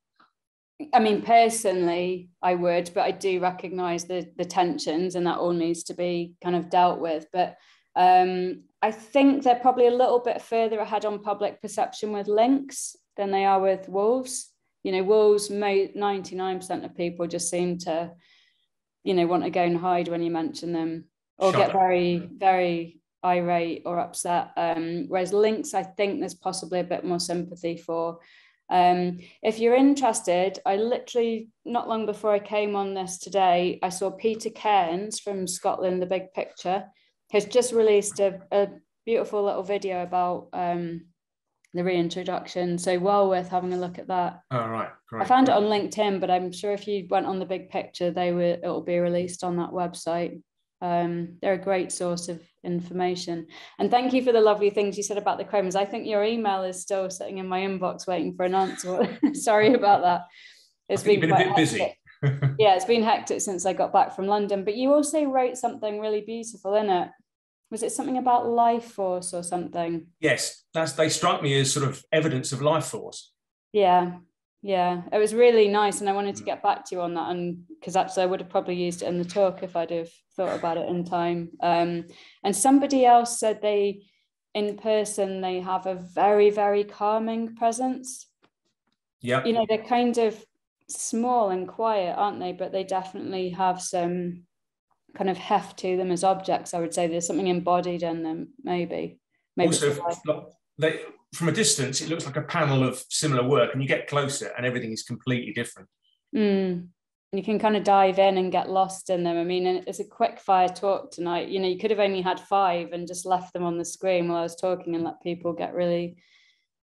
I mean, personally, I would, but I do recognise the, the tensions and that all needs to be kind of dealt with. But um, I think they're probably a little bit further ahead on public perception with lynx than they are with wolves. You know, wolves, ninety-nine percent of people just seem to, you know, want to go and hide when you mention them. Or Shut get very, up. very irate or upset. Um, whereas lynx, I think there's possibly a bit more sympathy for. Um, if you're interested, I literally, not long before I came on this today, I saw Peter Cairns from Scotland, The Big Picture, has just released a, a beautiful little video about um, the reintroduction. So well worth having a look at that. All right, great. I found great. it on LinkedIn, but I'm sure if you went on The Big Picture, they were, it'll be released on that website. Um, they're a great source of information. And thank you for the lovely things you said about the chromas. I think your email is still sitting in my inbox waiting for an answer. Sorry about that. It's been, been a bit busy. Yeah, it's been hectic since I got back from London. But you also wrote something really beautiful in it. Was it something about life force or something? Yes, that's, they struck me as sort of evidence of life force. Yeah. Yeah, it was really nice, and I wanted to get back to you on that, and because actually I would have probably used it in the talk if I'd have thought about it in time. Um, and somebody else said they, in person, they have a very, very calming presence. Yeah, you know, they're kind of small and quiet, aren't they? But they definitely have some kind of heft to them as objects. I would say there's something embodied in them, maybe. Maybe also, they. From a distance, it looks like a panel of similar work, and you get closer and everything is completely different. Mm. You can kind of dive in and get lost in them. I mean, it's a quick fire talk tonight. You know, you could have only had five and just left them on the screen while I was talking and let people get really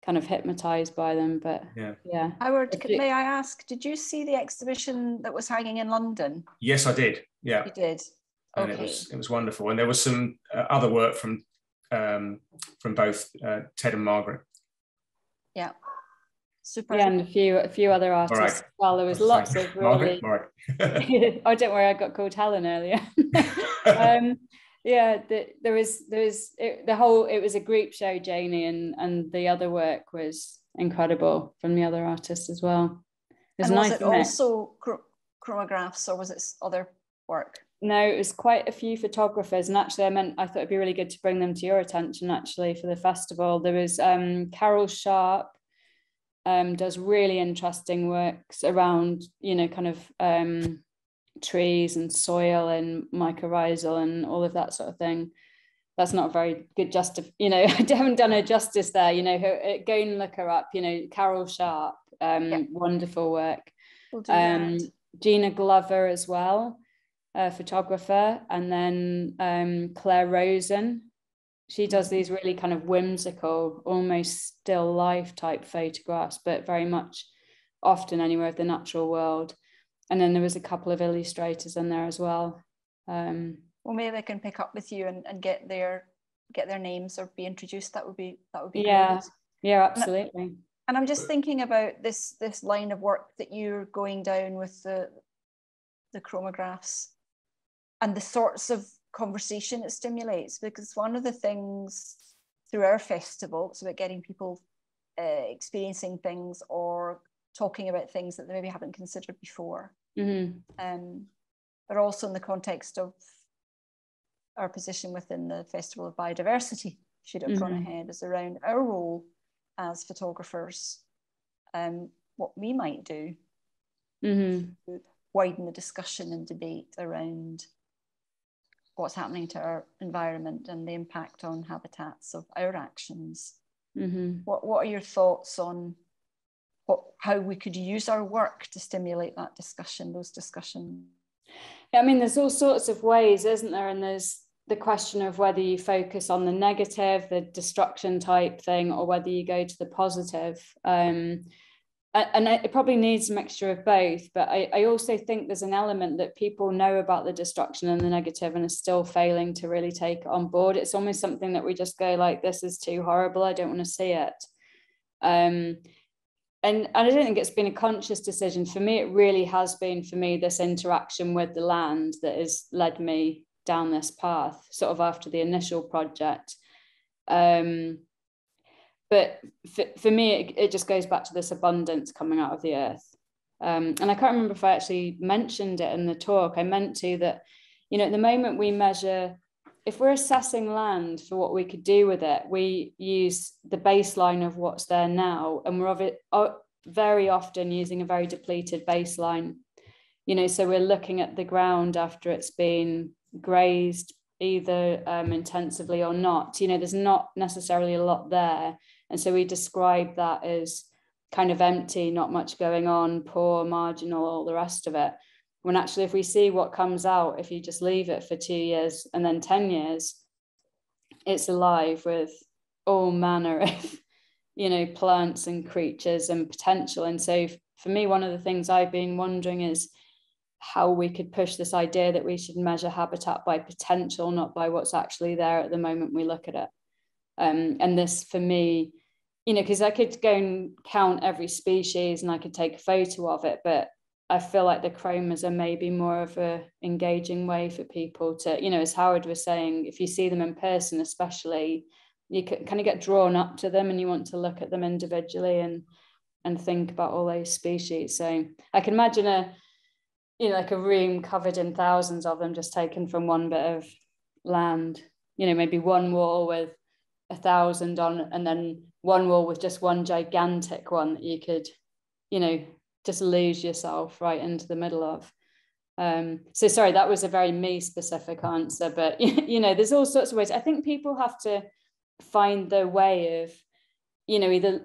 kind of hypnotized by them. But yeah. yeah. Howard, could, may I ask, did you see the exhibition that was hanging in London? Yes, I did. Yeah. You did. And okay. it was, it was wonderful. And there was some uh, other work from um from both uh, Ted and Margaret. Yeah, super. Yeah, and a few a few other artists right. as well. There was lots of really Margaret, Margaret. Oh, don't worry, I got called Helen earlier. um yeah the, there was there was it, the whole it was a group show, Janie, and and the other work was incredible from the other artists as well. It was, and nice, was it also it? chromographs, or was it other work? No, it was quite a few photographers, and actually I meant I thought it'd be really good to bring them to your attention actually for the festival. There was um, Carol Sharp um, does really interesting works around, you know, kind of um, trees and soil and mycorrhizal and all of that sort of thing. That's not very good justice, you know, I haven't done her justice there, you know, her, go and look her up, you know, Carol Sharp, um, yep. wonderful work. We'll do um, that. Gina Glover as well. A photographer, and then um, Claire Rosen. She does these really kind of whimsical, almost still life type photographs, but very much often anywhere of the natural world. And then there was a couple of illustrators in there as well. Um, well, maybe I can pick up with you and, and get their get their names or be introduced. That would be that would be yeah, great. yeah, absolutely. And, and I'm just thinking about this this line of work that you're going down with the the chromographs. And the sorts of conversation it stimulates, because one of the things through our festival, it's about getting people uh, experiencing things or talking about things that they maybe haven't considered before. Mm-hmm. Um, but also in the context of our position within the Festival of Biodiversity, should have mm-hmm. gone ahead, is around our role as photographers, um, what we might do mm-hmm. to widen the discussion and debate around what's happening to our environment and the impact on habitats of our actions. Mm-hmm. What, what are your thoughts on what, how we could use our work to stimulate that discussion, those discussions? Yeah, I mean, there's all sorts of ways, isn't there? And there's the question of whether you focus on the negative, the destruction type thing, or whether you go to the positive. Um, and it probably needs a mixture of both, but I, I also think there's an element that people know about the destruction and the negative and are still failing to really take it on board. It's almost something that we just go like, this is too horrible, I don't want to see it. Um, and, and I don't think it's been a conscious decision. For me, it really has been, for me, this interaction with the land that has led me down this path, sort of after the initial project. Um, But for, for me, it, it just goes back to this abundance coming out of the earth. Um, and I can't remember if I actually mentioned it in the talk. I meant to that, you know, at the moment we measure, if we're assessing land for what we could do with it, we use the baseline of what's there now. And we're of it, uh, very often using a very depleted baseline. You know, so we're looking at the ground after it's been grazed, either um, intensively or not. You know, there's not necessarily a lot there. And so we describe that as kind of empty, not much going on, poor, marginal, all the rest of it. When actually, if we see what comes out, if you just leave it for two years and then ten years, it's alive with all manner of, you know, plants and creatures and potential. And so for me, one of the things I've been wondering is how we could push this idea that we should measure habitat by potential, not by what's actually there at the moment we look at it. Um, and this for me, you know, because I could go and count every species and I could take a photo of it, but I feel like the chromas are maybe more of a engaging way for people to, you know, as Howard was saying, if you see them in person, especially, you can kind of get drawn up to them and you want to look at them individually and, and think about all those species. So I can imagine a, you know, like a room covered in thousands of them just taken from one bit of land, you know, maybe one wall with a thousand on, and then one wall with just one gigantic one that you could, you know, just lose yourself right into the middle of. Um, so sorry, that was a very me specific answer, but you know, there's all sorts of ways. I think people have to find their way of, you know, either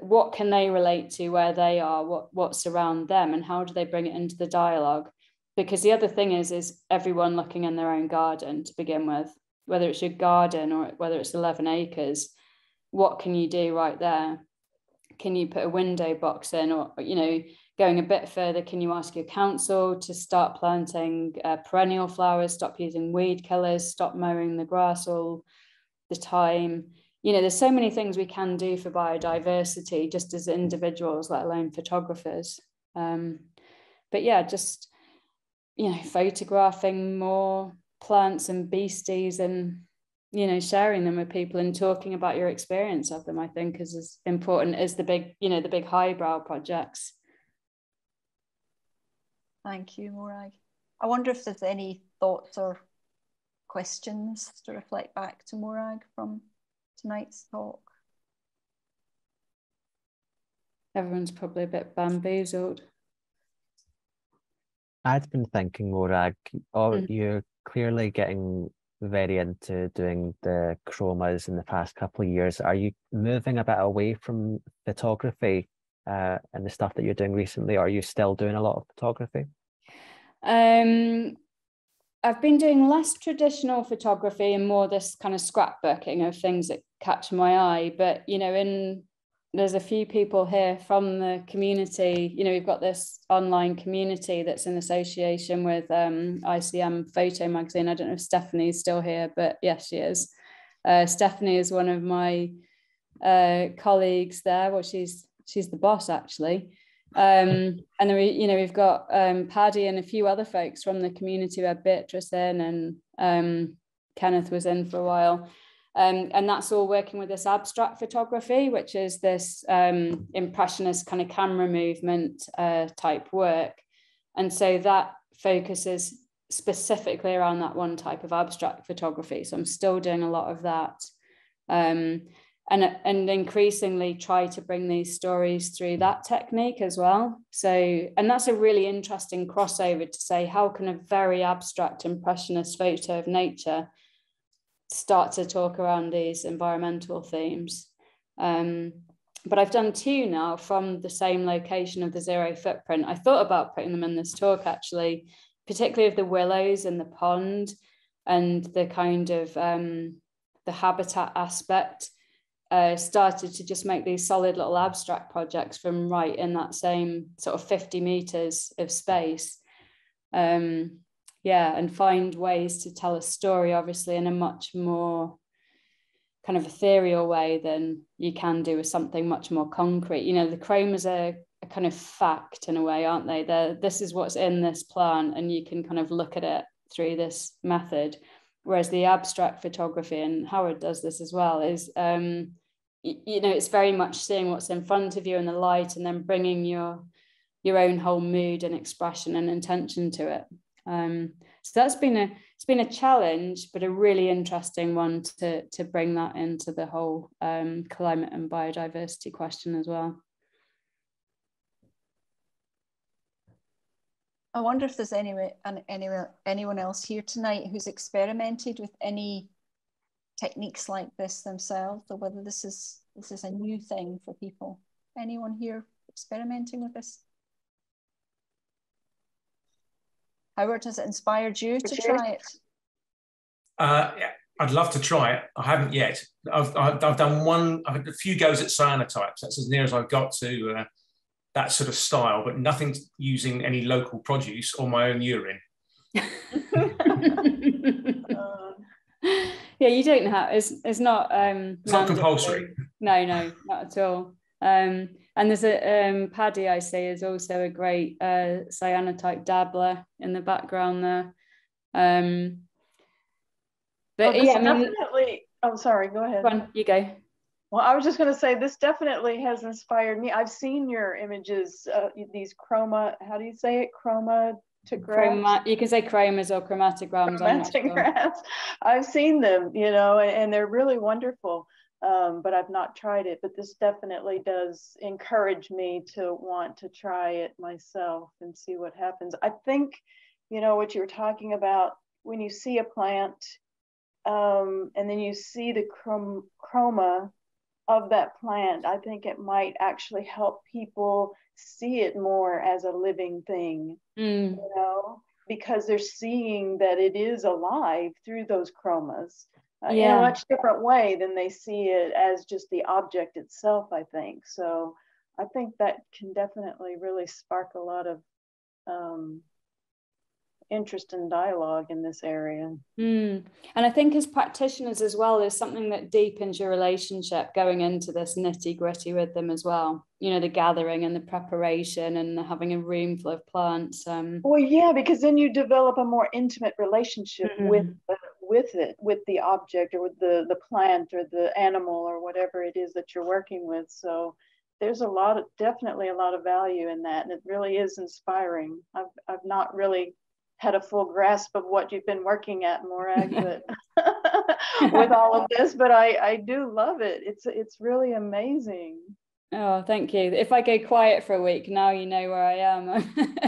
what can they relate to where they are, what, what's around them, and how do they bring it into the dialogue? Because the other thing is, is everyone looking in their own garden to begin with, whether it's your garden or whether it's eleven acres, what can you do right there? Can you put a window box in? Or, you know, going a bit further, can you ask your council to start planting uh, perennial flowers, stop using weed killers, stop mowing the grass all the time? You know, there's so many things we can do for biodiversity just as individuals, let alone photographers. Um, but yeah, just, you know, photographing more plants and beasties and, you know, sharing them with people and talking about your experience of them, I think is as important as the big, you know, the big highbrow projects. Thank you, Morag. I wonder if there's any thoughts or questions to reflect back to Morag from tonight's talk. Everyone's probably a bit bamboozled. I'd been thinking, Morag, oh, mm. you're clearly getting very into doing the chromas in the past couple of years. Are you moving a bit away from photography uh, and the stuff that you're doing recently? Or are you still doing a lot of photography? Um. I've been doing less traditional photography and more this kind of scrapbooking of things that catch my eye. But, you know, in there's a few people here from the community. You know, we've got this online community that's in association with um, I C M Photo Magazine. I don't know if Stephanie's still here, but yes, she is. Uh, Stephanie is one of my uh, colleagues there. Well, she's she's the boss, actually. Um, and then we, you know, we've got um, Paddy and a few other folks from the community. We had Beatrice in, and um, Kenneth was in for a while. Um, and that's all working with this abstract photography, which is this um, impressionist kind of camera movement uh, type work. And so that focuses specifically around that one type of abstract photography. So I'm still doing a lot of that. Um, And, and increasingly try to bring these stories through that technique as well. So, and that's a really interesting crossover to say, how can a very abstract impressionist photo of nature start to talk around these environmental themes? Um, but I've done two now from the same location of the Zero Footprint. I thought about putting them in this talk actually, particularly of the willows and the pond and the kind of um, the habitat aspect. Uh, started to just make these solid little abstract projects from right in that same sort of fifty meters of space. Um, yeah, and find ways to tell a story, obviously, in a much more kind of ethereal way than you can do with something much more concrete. You know, the chromas are a kind of fact in a way, aren't they? They're, this is what's in this plant, and you can kind of look at it through this method. Whereas the abstract photography, and Howard does this as well, is, um, you know, it's very much seeing what's in front of you in the light and then bringing your, your own whole mood and expression and intention to it. Um, so that's been a, it's been a challenge, but a really interesting one to, to bring that into the whole um, climate and biodiversity question as well. I wonder if there's any, any, anyone else here tonight who's experimented with any techniques like this themselves, or whether this is, this is a new thing for people. Anyone here experimenting with this? Howard, has it inspired you to try it? Uh, yeah, I'd love to try it. I haven't yet. I've, I've, I've done one, I've had a few goes at cyanotypes. That's as near as I've got to uh, that sort of style, but nothing using any local produce or my own urine. uh, yeah, you don't have, it's, it's not... Um, it's not compulsory. No, no, not at all. Um, and there's a, um, Paddy, I see, is also a great uh, cyanotype dabbler in the background there. Um, but oh, yeah, definitely, I'm oh, sorry, go ahead. Go on, you go. Well, I was just going to say, this definitely has inspired me. I've seen your images, uh, these chroma, how do you say it? Chroma Chroma, you can say chromas or chromatograms. Chromatographs. I've seen them, you know, and, and they're really wonderful, um, but I've not tried it. But this definitely does encourage me to want to try it myself and see what happens. I think, you know, what you were talking about, when you see a plant um, and then you see the chrom chroma, of that plant, I think it might actually help people see it more as a living thing, mm. you know, because they're seeing that it is alive through those chromas uh, yeah. in a much different way than they see it as just the object itself, I think. So I think that can definitely really spark a lot of um, interest and dialogue in this area. Mm. And I think as practitioners as well, there's something that deepens your relationship going into this nitty gritty with them as well. You know, the gathering and the preparation and the having a room full of plants. Um. Well, yeah, because then you develop a more intimate relationship mm-hmm. with the, with it, with the object or with the, the plant or the animal or whatever it is that you're working with. So there's a lot of, definitely a lot of value in that. And it really is inspiring. I've, I've not really had a full grasp of what you've been working at, Morag, but with all of this, but I, I do love it. It's, it's really amazing. Oh, thank you. If I go quiet for a week, now you know where I am.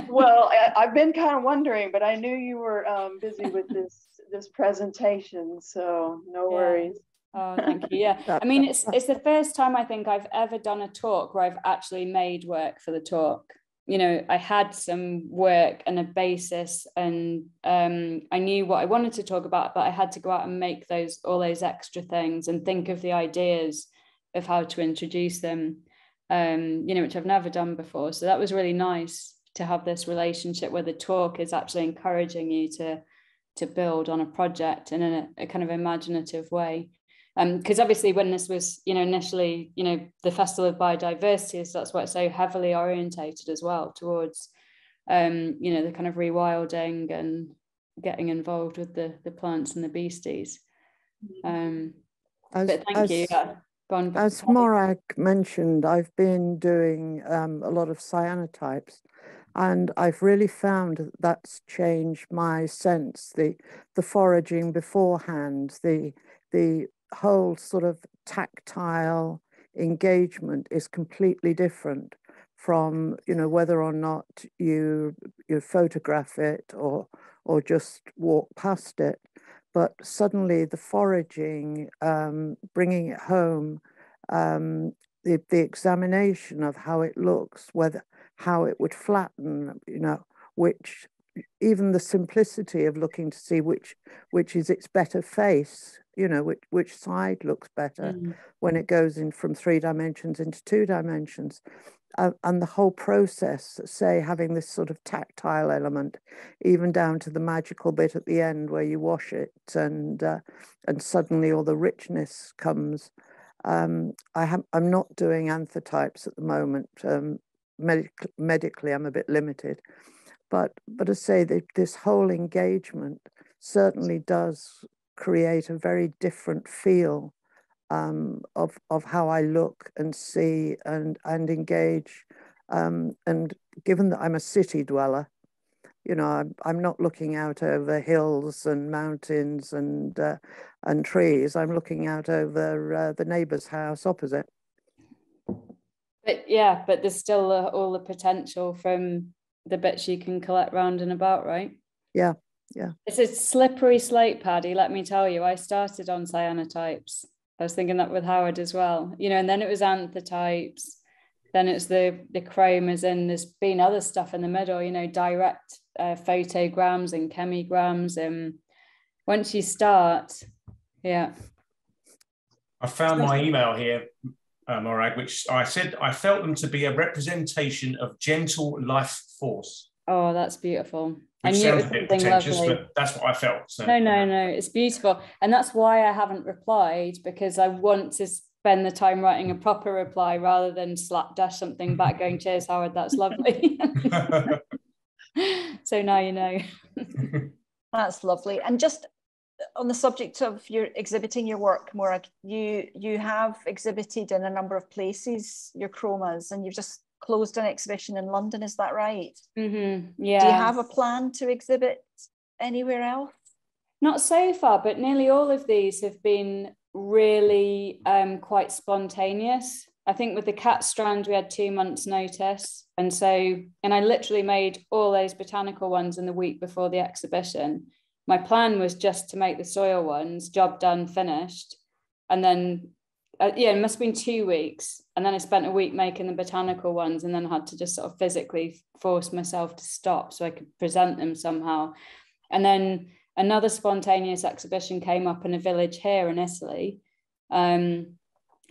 Well, I, I've been kind of wondering, but I knew you were um, busy with this, this presentation, so no yeah. worries. Oh, thank you. Yeah, I mean, it's, it's the first time I think I've ever done a talk where I've actually made work for the talk. You know, I had some work and a basis, and um, I knew what I wanted to talk about, but I had to go out and make those, all those extra things and think of the ideas of how to introduce them, um, you know, which I've never done before. So that was really nice to have this relationship where the talk is actually encouraging you to, to build on a project in a, a kind of imaginative way. Because um, obviously when this was, you know, initially, you know, the Festival of Biodiversity, so that's why it's so heavily orientated as well towards, um, you know, the kind of rewilding and getting involved with the, the plants and the beasties. Um, as, but thank as, you. Yeah. Go on, as Morag mentioned, I've been doing um, a lot of cyanotypes, and I've really found that's changed my sense, the, the foraging beforehand, the, the whole sort of tactile engagement is completely different from, you know, whether or not you you photograph it or or just walk past it. But suddenly the foraging, um, bringing it home, um, the, the examination of how it looks, whether how it would flatten, you know, which even the simplicity of looking to see which which is its better face, you know, which which side looks better mm. when it goes in from three dimensions into two dimensions. Uh, and the whole process, say, having this sort of tactile element, even down to the magical bit at the end where you wash it and uh, and suddenly all the richness comes. Um, I have, I'm not doing anthotypes at the moment. Um, medic medically, I'm a bit limited. But, but I say that this whole engagement certainly does create a very different feel um, of, of how I look and see and, and engage. Um, and given that I'm a city dweller, you know, I'm, I'm not looking out over hills and mountains and, uh, and trees. I'm looking out over uh, the neighbour's house opposite. But yeah, but there's still uh, all the potential from the bits you can collect round and about, right? Yeah, yeah. It's a slippery slate, Paddy, let me tell you. I started on cyanotypes. I was thinking that with Howard as well, you know, and then it was anthotypes. Then it's the, the chromas, and there's been other stuff in the middle, you know, direct uh, photograms and chemigrams. And once you start, yeah. I found my email here. Uh, Morag, which I said I felt them to be a representation of gentle life force. Oh, that's beautiful. Which sounds a bit pretentious, lovely. But that's what I felt. So. No, no, no, it's beautiful. And that's why I haven't replied, because I want to spend the time writing a proper reply rather than slapdash something back going, cheers, Howard, that's lovely. So now you know. That's lovely. And just on the subject of your exhibiting your work, Morag, you you have exhibited in a number of places your chromas, and you've just closed an exhibition in London, is that right? Mm-hmm, yeah. Do you have a plan to exhibit anywhere else? Not so far, but nearly all of these have been really um, quite spontaneous. I think with the cat strand, we had two months notice. And so, and I literally made all those botanical ones in the week before the exhibition. My plan was just to make the soil ones, job done, finished. And then, uh, yeah, it must have been two weeks. And then I spent a week making the botanical ones, and then had to just sort of physically force myself to stop so I could present them somehow. And then another spontaneous exhibition came up in a village here in Italy. Um,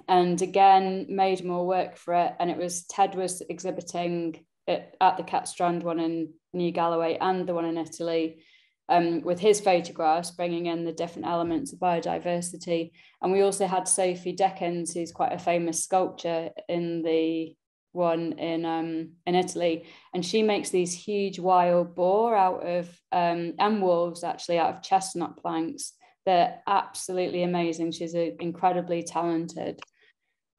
and again, made more work for it. And it was, Ted was exhibiting it at the Cat Strand one in New Galloway and the one in Italy. Um, with his photographs, bringing in the different elements of biodiversity. And we also had Sophie Deakins, who's quite a famous sculptor, in the one in um, in Italy. And she makes these huge wild boar out of, um, and wolves actually, out of chestnut planks. They're absolutely amazing. She's an incredibly talented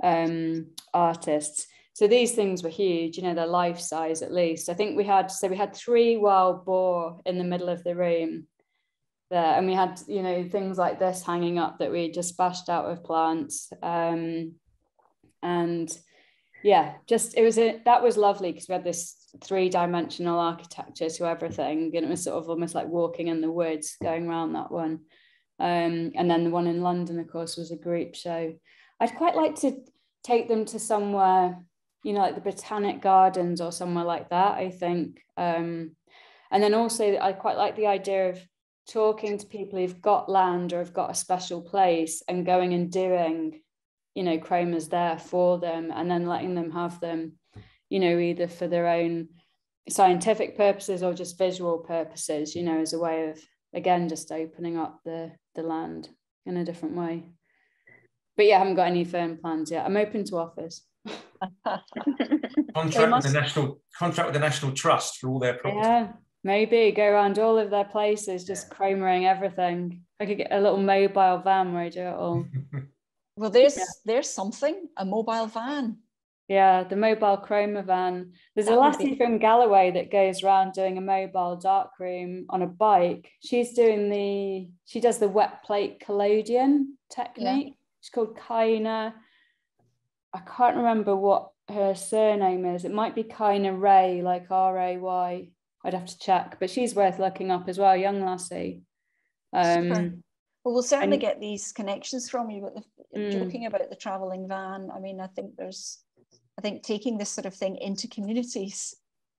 um, artist. So these things were huge, you know, they're life size at least. I think we had, so we had three wild boar in the middle of the room there. And we had, you know, things like this hanging up that we just bashed out of plants. Um, and yeah, just, it was, a, that was lovely because we had this three dimensional architecture to everything. And it was sort of almost like walking in the woods going around that one. Um, and then the one in London, of course, was a group show. I'd quite like to take them to somewhere, you know, like the Botanic Gardens or somewhere like that, I think. Um, and then also I quite like the idea of talking to people who've got land or have got a special place and going and doing, you know, chromas there for them, and then letting them have them, you know, either for their own scientific purposes or just visual purposes, you know, as a way of, again, just opening up the, the land in a different way. But yeah, I haven't got any firm plans yet. I'm open to offers. Contract must... with the national contract with the National Trust for all their property. Yeah, maybe go around all of their places, just yeah. cromering everything. I could get a little mobile van where I do it all. Well, there's yeah. there's something, a mobile van. Yeah, the mobile chroma van. There's that a lassie be... from Galloway that goes around doing a mobile darkroom on a bike. She's doing the, she does the wet plate collodion technique. Yeah. She's called Kyna. I can't remember what her surname is. It might be Kyna Ray, like R A Y. I'd have to check, but she's worth looking up as well, young lassie. Um, well, we'll certainly and, get these connections from you. But the, mm, joking about the travelling van, I mean, I think there's... I think taking this sort of thing into communities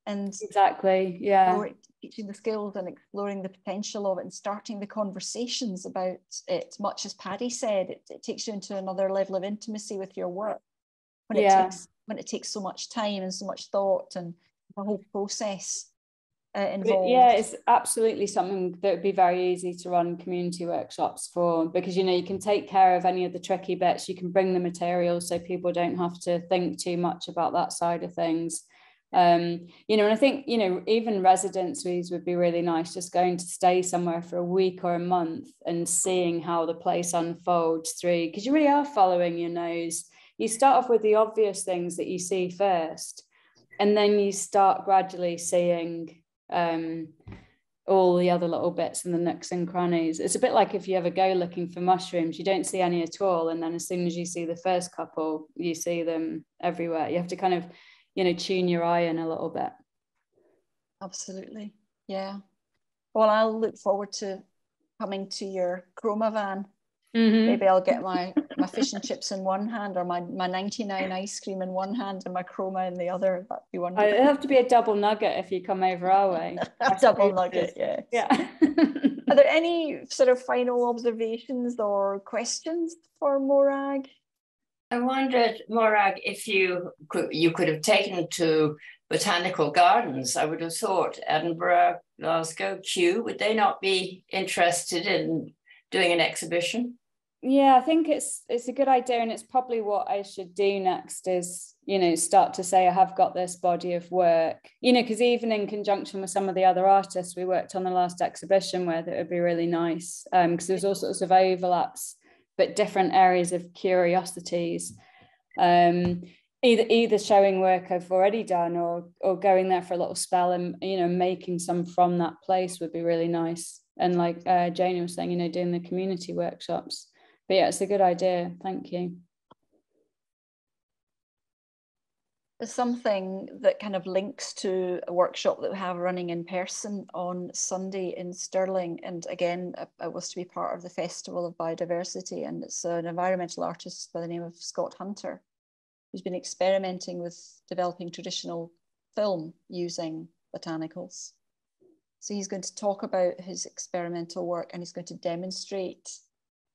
and exactly, yeah, teaching the skills and exploring the potential of it and starting the conversations about it. Much as Paddy said, it, it takes you into another level of intimacy with your work when yeah. it takes when it takes so much time and so much thought and the whole process uh, involved. But yeah, it's absolutely something that would be very easy to run community workshops for, because you know you can take care of any of the tricky bits, you can bring the materials so people don't have to think too much about that side of things. Um you know, and I think, you know, even residencies would be really nice, just going to stay somewhere for a week or a month and seeing how the place unfolds through, because you really are following your nose. You start off with the obvious things that you see first, and then you start gradually seeing um all the other little bits and the nooks and crannies. It's a bit like if you ever go looking for mushrooms, you don't see any at all, and then as soon as you see the first couple, you see them everywhere. You have to kind of, you know, tune your eye in a little bit. Absolutely, yeah. Well, I'll look forward to coming to your chroma van. Mm-hmm. Maybe I'll get my my fish and chips in one hand, or my, my ninety-nine ice cream in one hand and my chroma in the other. That'd be wonderful. It'll have to be a double nugget if you come over our way. A double nugget, yes. Yeah. Are there any sort of final observations or questions for Morag? I wondered, Morag, if you could, you could have taken to botanical gardens, I would have thought, Edinburgh, Glasgow, Kew, would they not be interested in doing an exhibition? Yeah, I think it's it's a good idea, and it's probably what I should do next is, you know, start to say I have got this body of work, you know, because even in conjunction with some of the other artists we worked on the last exhibition with, it would be really nice, um, because there's all sorts of overlaps, but different areas of curiosities. Um, either either showing work I've already done, or or going there for a little spell and, you know, making some from that place would be really nice. And like uh, Jane was saying, you know, doing the community workshops. But yeah, it's a good idea. Thank you. There's something that kind of links to a workshop that we have running in person on Sunday in Stirling. And again, it was to be part of the Festival of Biodiversity. And it's an environmental artist by the name of Scott Hunter, who's been experimenting with developing traditional film using botanicals. So he's going to talk about his experimental work, and he's going to demonstrate.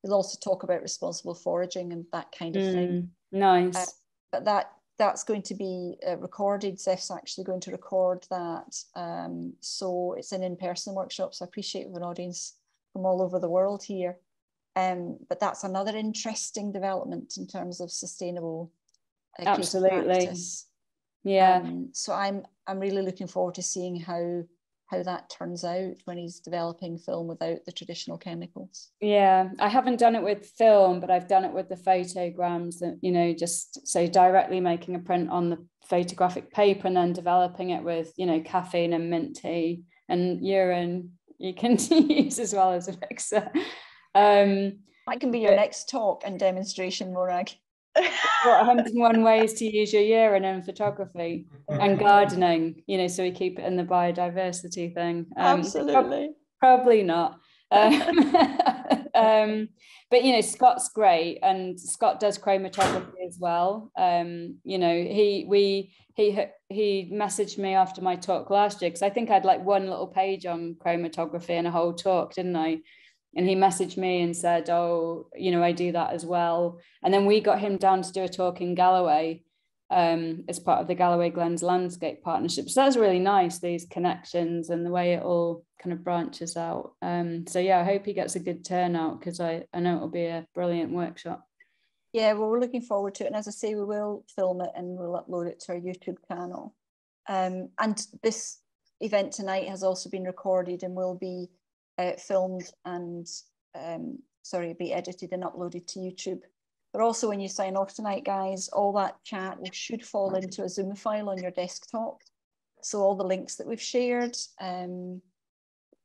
He'll also talk about responsible foraging and that kind of mm, thing. Nice. Uh, but that that's going to be uh, recorded. Zeph's actually going to record that. Um, so it's an in-person workshop. So I appreciate we have an audience from all over the world here. Um, but that's another interesting development in terms of sustainable uh, absolutely practice. Yeah. Um, so I'm I'm really looking forward to seeing how. how that turns out when he's developing film without the traditional chemicals. Yeah, I haven't done it with film, but I've done it with the photograms, that, you know, just so directly making a print on the photographic paper and then developing it with, you know, caffeine and mint tea and urine you can use as well as a mixer. Um, that can be your but, next talk and demonstration, Morag. What, one hundred and one ways to use your urine in photography and gardening, you know, so we keep it in the biodiversity thing. Um, Absolutely. Prob probably not. Um, um, but, you know, Scott's great, and Scott does chromatography as well. Um, you know, he we he he messaged me after my talk last year, because I think I'd like one little page on chromatography and a whole talk, didn't I? And he messaged me and said, oh, you know, I do that as well. And then we got him down to do a talk in Galloway um, as part of the Galloway Glens Landscape Partnership. So that's really nice, these connections and the way it all kind of branches out. Um, so, yeah, I hope he gets a good turnout, because I, I know it'll be a brilliant workshop. yeah, well, we're looking forward to it. And as I say, we will film it and we'll upload it to our YouTube channel. Um, and this event tonight has also been recorded and will be uh, filmed and, um, sorry, be edited and uploaded to YouTube. But also when you sign off tonight, guys, all that chat should fall into a Zoom file on your desktop. So all the links that we've shared um,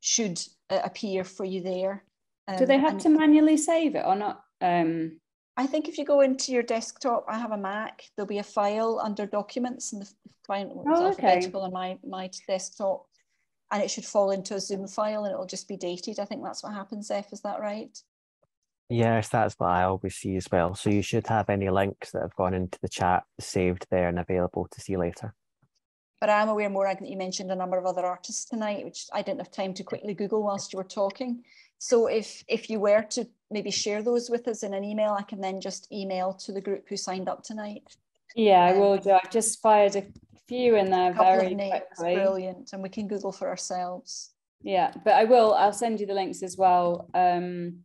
should uh, appear for you there. Um, Do they have to manually save it or not? Um... I think if you go into your desktop, I have a Mac, there'll be a file under documents and the client was oh, alphabetical okay. on my, my desktop, and it should fall into a Zoom file and it'll just be dated. I think that's what happens, Zeph, is that right? Yes, that's what I always see as well. So you should have any links that have gone into the chat saved there and available to see later. But I'm aware, Morag, that you mentioned a number of other artists tonight, which I didn't have time to quickly Google whilst you were talking. So if, if you were to maybe share those with us in an email, I can then just email to the group who signed up tonight. Yeah, um, I will do. I've just fired a few in there very quickly. Brilliant. And we can Google for ourselves. Yeah, but I will. I'll send you the links as well. Um,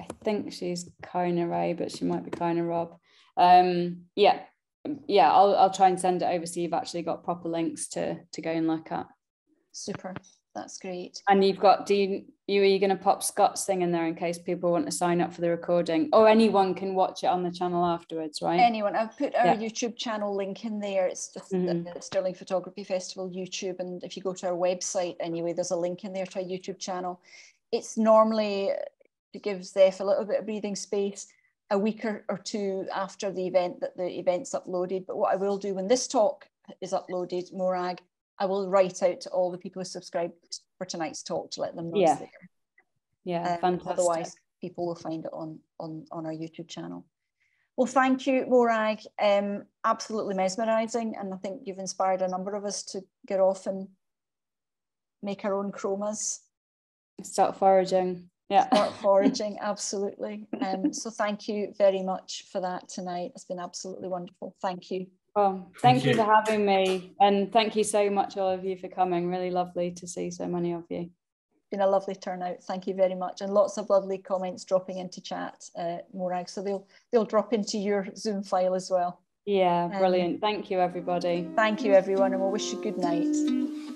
I think she's Kyna Ray, but she might be Kyna Rob. Um, yeah. Yeah, I'll, I'll try and send it over so you've actually got proper links to to go and look at. Super, that's great. And you've got, do you, you are you going to pop Scott's thing in there in case people want to sign up for the recording? Or anyone can watch it on the channel afterwards, right? Anyone. I've put our yeah. YouTube channel link in there. It's just mm-hmm. the Stirling Photography Festival YouTube. And if you go to our website anyway, there's a link in there to our YouTube channel. It's normally, to give Zeph a little bit of breathing space, a week or, or two after the event that the event's uploaded. But what I will do when this talk is uploaded, Morag, I will write out to all the people who subscribed for tonight's talk to let them know yeah. it's there. Yeah, um, fantastic. Otherwise, people will find it on, on, on our YouTube channel. Well, thank you, Morag. Um, absolutely mesmerising. And I think you've inspired a number of us to get off and make our own chromas. Start foraging. Yeah, start foraging, absolutely. Um, so thank you very much for that tonight. It's been absolutely wonderful. Thank you. Oh, thank, thank you, you for having me. And thank you so much, all of you, for coming. Really lovely to see so many of you. It's been a lovely turnout. Thank you very much. And lots of lovely comments dropping into chat, uh, Morag. So they'll, they'll drop into your Zoom file as well. Yeah, brilliant. Um, thank you, everybody. Thank you, everyone. And we'll wish you good night.